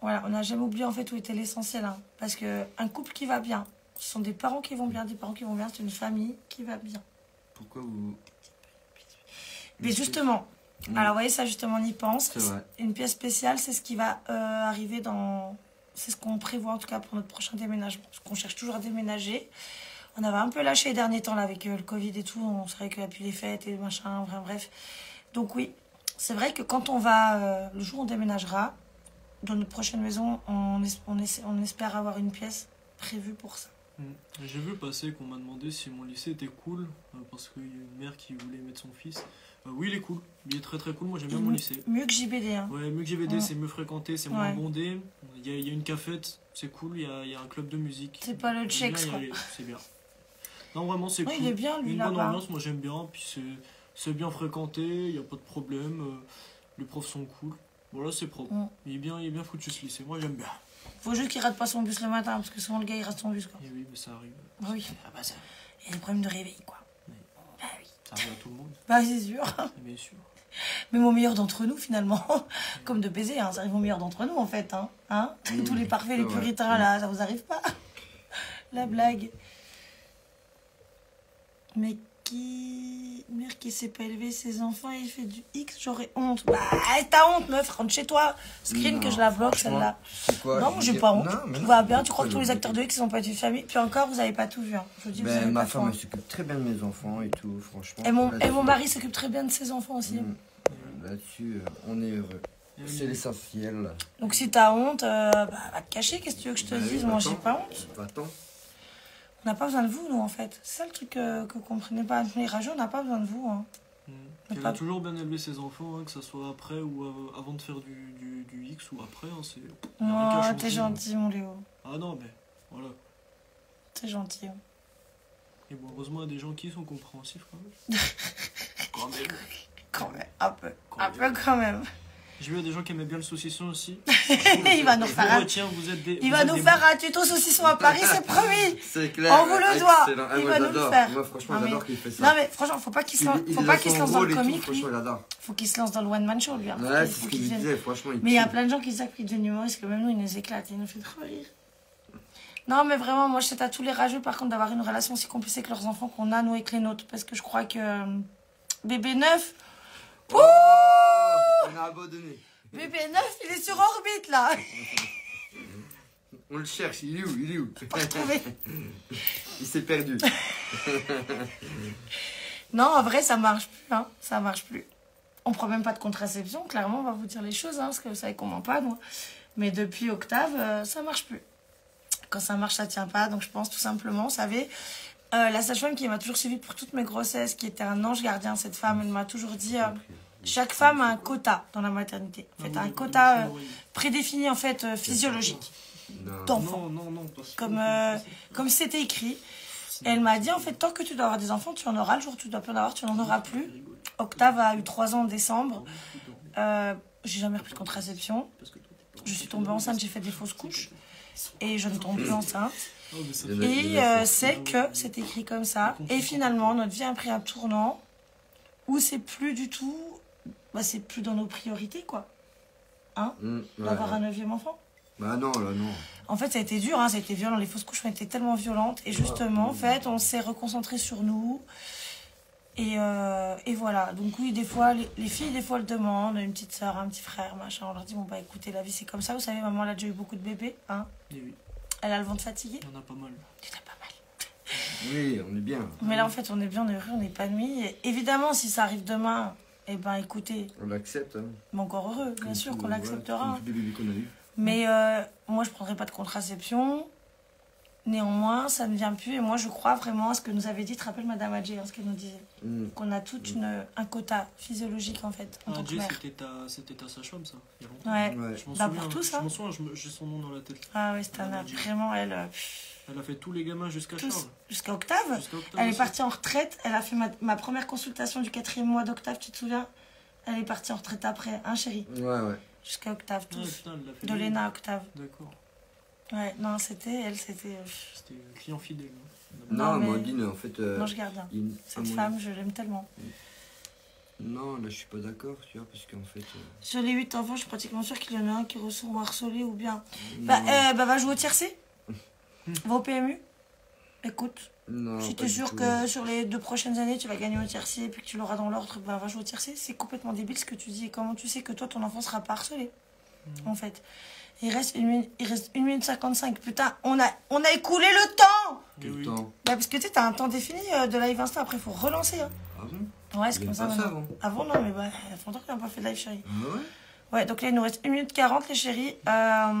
voilà, on n'a jamais oublié en fait où était l'essentiel, hein, parce que un couple qui va bien, ce sont des parents qui vont bien, des parents qui vont bien, c'est une famille qui va bien. Pourquoi vous... Mais justement, oui. Alors vous voyez, ça justement on y pense, une pièce spéciale, c'est ce qui va euh, arriver dans, c'est ce qu'on prévoit en tout cas pour notre prochain déménagement, parce qu'on cherche toujours à déménager. On avait un peu lâché les derniers temps là avec euh, le Covid et tout, on savait qu'il n'y a plus les fêtes et machin, bref, bref. Donc oui. C'est vrai que quand on va, euh, le jour où on déménagera, dans notre prochaine maison, on, es on, es on espère avoir une pièce prévue pour ça. Mmh. J'ai vu passer qu'on m'a demandé si mon lycée était cool, euh, parce qu'il y a une mère qui voulait mettre son fils. Euh, oui, il est cool, il est très très cool, moi j'aime bien mon lycée. Mieux que J B D. Hein. Ouais, mieux que J B D, mmh. C'est mieux fréquenté, c'est moins ouais. bondé, il y, y a une cafette, c'est cool, il y, y a un club de musique. C'est pas le Tchèque, c'est bien. Non, vraiment, c'est ouais, cool. Il est bien, lui, là-bas. Une bonne ambiance, moi j'aime bien, puis c'est... C'est bien fréquenté, il n'y a pas de problème, euh, les profs sont cool. Voilà, c'est propre. Mm. Il est bien, il est bien foutu ce lycée, moi j'aime bien. Faut juste qu'il rate pas son bus le matin, parce que souvent le gars il rate son bus, quoi. Et oui, mais ça arrive. Oui. Ah bah ça. Il y a des problèmes de réveil, quoi. Oui. Bah oui. Ça arrive à tout le monde. Bah c'est sûr. Bien sûr. Même au meilleur d'entre nous, finalement. Mmh. Comme de baiser, hein, ça arrive au meilleur d'entre nous, en fait. Hein, hein mmh. Tous les parfaits, les puritains, ouais. Là, ça vous arrive pas. La blague. Mais qui... Mère qui s'est pas élevé ses enfants, il fait du X, j'aurais honte. Bah, t'as honte, meuf, rentre chez toi. Screen non, que je la bloque, celle-là. Non, j'ai pas honte. Non, tout va bien, tu crois que tous les acteurs de X, ils ont pas été de famille. Puis encore, vous avez pas tout vu. Hein. Je vous dis, ben, vous avez ma pas femme, elle s'occupe très bien de mes enfants et tout, franchement. Et mon, et mon mari s'occupe très bien de ses enfants aussi. Mmh. Là-dessus, on est heureux. C'est l'essentiel. Donc si t'as honte, euh, bah, va te cacher, qu'est-ce que tu veux que je te bah, dise? Moi, j'ai pas honte. Bah, on n'a pas besoin de vous, nous, en fait. C'est ça le truc euh, que vous ne comprenez pas. Les rageux, on n'a pas besoin de vous. Hein. Mmh. Elle pas... a toujours bien élevé ses enfants, hein, que ce soit après ou euh, avant de faire du, du, du X ou après. Hein, c'est... Oh, t'es gentil, mon Léo. Ah non, mais voilà. T'es gentil. Hein. Et bon, heureusement, il y a des gens qui sont compréhensifs, quand même. Quand même. Quand même, un peu. Quand un peu, quand même. J'ai vu des gens qui aimaient bien le saucisson aussi. Il va nous faire un tuto saucisson à Paris, c'est promis. C'est clair. On vous le doit. Excellent. Il va nous le faire. Moi, franchement, j'adore qu'il fait ça. Non, mais franchement, faut pas qu'il se lance dans le comique. Faut qu'il se lance dans le one-man show, lui. Ouais, c'est ce qu'il disait, franchement. Mais il y a plein de gens qui savent qu'il devient humoriste, que même nous, il nous éclate. Il nous fait trop rire. Non, mais vraiment, moi, je sais à tous les rageux, par contre, d'avoir une relation aussi compliquée que leurs enfants qu'on a, nous, avec les nôtres. Parce que je crois que bébé neuf. Ouh, on a abandonné. B B neuf, il est sur orbite là. On le cherche, il est où? Il est où? Pas retrouvé. Il s'est perdu. Non, en vrai, ça marche plus. Hein. Ça marche plus. On prend même pas de contraception. Clairement, on va vous dire les choses, hein, parce que vous savez qu'on ment pas, moi. Mais depuis Octave, euh, ça marche plus. Quand ça marche, ça tient pas. Donc je pense tout simplement, vous savez. Euh, la sage-femme qui m'a toujours suivie pour toutes mes grossesses, qui était un ange gardien, cette femme, elle m'a toujours dit euh, chaque femme a un quota dans la maternité. En fait, un quota euh, prédéfini en fait euh, physiologique d'enfants. Comme euh, comme c'était écrit. Et elle m'a dit en fait tant que tu dois avoir des enfants, tu en auras. Le jour où tu dois plus en avoir, tu n'en auras plus. Octave a eu trois ans en décembre. Euh, j'ai jamais repris de contraception. Je suis tombée enceinte, j'ai fait des fausses couches et je ne tombe plus enceinte. Et euh, c'est que c'est écrit comme ça. Et finalement, notre vie a pris un tournant où c'est plus du tout... Bah, c'est plus dans nos priorités, quoi. Hein, mmh, ouais, d'avoir ouais. un neuvième enfant. Bah non, là, non. En fait, ça a été dur, hein, ça a été violent. Les fausses couches ont été tellement violentes. Et justement, ouais. en fait, on s'est reconcentré sur nous. Et, euh, et voilà. Donc oui, des fois, les, les filles, des fois, elles demandent une petite soeur, un petit frère, machin. On leur dit, bon, bah écoutez, la vie, c'est comme ça. Vous savez, maman, elle a déjà eu beaucoup de bébés, hein. Et oui. Elle a le ventre fatigué. Il y en a pas mal. Il y en a pas mal. Oui, on est bien. Mais là, en fait, on est bien, on est heureux, on est épanoui. Évidemment, si ça arrive demain, eh ben, écoutez... On l'accepte. Hein. Mais encore heureux, bien comme sûr qu'on l'acceptera. Ouais, mais euh, moi, je ne prendrai pas de contraception. Néanmoins, ça ne vient plus. Et moi, je crois vraiment à ce que nous avait dit, tu te rappelles, Madame Adjé, hein, ce qu'elle nous disait. Mmh. Qu'on a toute mmh. une, un quota physiologique, en fait, en ah, tant que mère. C'était ta sage-femme, ça, il y a longtemps. Ouais, ouais. Je m'en souviens, hein. souviens j'ai son nom dans la tête. Ah oui, c'était vraiment, elle... Euh... Elle a fait tous les gamins jusqu'à Charles. Jusqu'à Octave. Jusqu Octave. Elle est partie en retraite. Elle a fait ma, ma première consultation du quatrième mois d'Octave, tu te souviens? Elle est partie en retraite après, hein, chérie? Ouais, ouais. Jusqu'à Octave, tous. Ouais, putain, de Lena, Octave. D'accord. Ouais, non, c'était, elle, c'était... C'était un client fidèle. Non, non mais... Amandine, en fait... Euh... Non, je garde. Il... Cette Amandine. Femme, je l'aime tellement. Non, là, je suis pas d'accord, tu vois, parce qu'en fait... Euh... Sur les huit enfants, je suis pratiquement sûre qu'il y en a un qui ressort harcelé ou bien... Non. Bah, euh, bah, va jouer au tiercé. Va au P M U. Écoute, non, je te jure que sur les deux prochaines années, tu vas gagner au tiercé et puis que tu l'auras dans l'ordre, bah, va jouer au tiercé. C'est complètement débile ce que tu dis. Et comment tu sais que toi, ton enfant sera pas harcelé, mmh. en fait. Il reste une minute, il reste une minute cinquante-cinq. Putain, on a, on a écoulé le temps. Le temps. Bah, parce que tu sais, t'as un temps défini de live Insta. Après, il faut relancer. Hein. Ah bon? Ouais, c'est comme ça. Avant. avant, non, mais bah, il faut longtemps qu'on n'a pas fait de live, chérie. Ouais. Ouais, donc là, il nous reste une minute quarante, les chéris. Euh,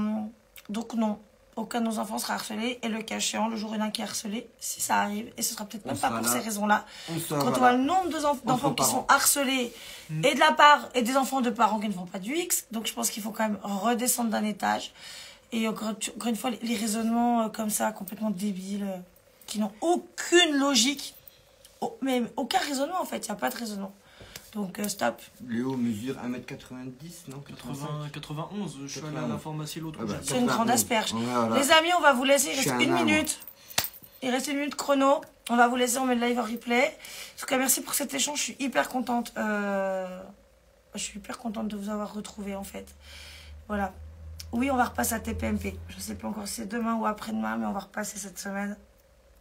donc, non. Aucun de nos enfants sera harcelé, et le cas échéant, le jour où il y en a qui est harcelé, si ça arrive, et ce sera peut-être même pas pour ces raisons-là. Quand on voit le nombre d'enfants qui sont harcelés, et de la part, et des enfants de parents qui ne font pas du X, donc je pense qu'il faut quand même redescendre d'un étage. Et encore une fois, les raisonnements comme ça, complètement débiles, qui n'ont aucune logique, mais aucun raisonnement en fait, il n'y a pas de raisonnement. Donc, stop. Léo mesure un mètre quatre-vingt-dix, non? quatre-vingts, quatre-vingt-onze, je suis allé à la pharmacie l'autre jour. C'est une grande asperge. Voilà. Les amis, on va vous laisser, il reste une minute. Il reste une minute chrono. On va vous laisser, on met le live en replay. En tout cas, merci pour cet échange. Je suis hyper contente. Euh... Je suis hyper contente de vous avoir retrouvé, en fait. Voilà. Oui, on va repasser à T P M P. Je ne sais pas encore si c'est demain ou après-demain, mais on va repasser cette semaine.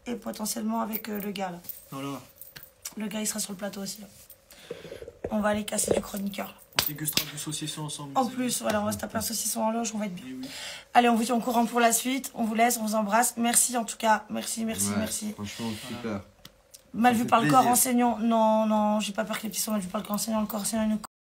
Et potentiellement avec euh, le gars, là. Voilà. Le gars, il sera sur le plateau aussi. Là. On va aller casser du chroniqueur. Là. On dégustera du saucisson ensemble. En plus, voilà, on va se taper un saucisson en loge, on va être bien. Oui. Allez, on vous dit en courant pour la suite. On vous laisse, on vous embrasse. Merci en tout cas. Merci, merci, ouais, merci. Franchement, super. Voilà. Mal vu par plaisir. Le corps enseignant. Non, non, j'ai pas peur que les petits soient mal vus par le corps enseignant. Le corps enseignant, il nous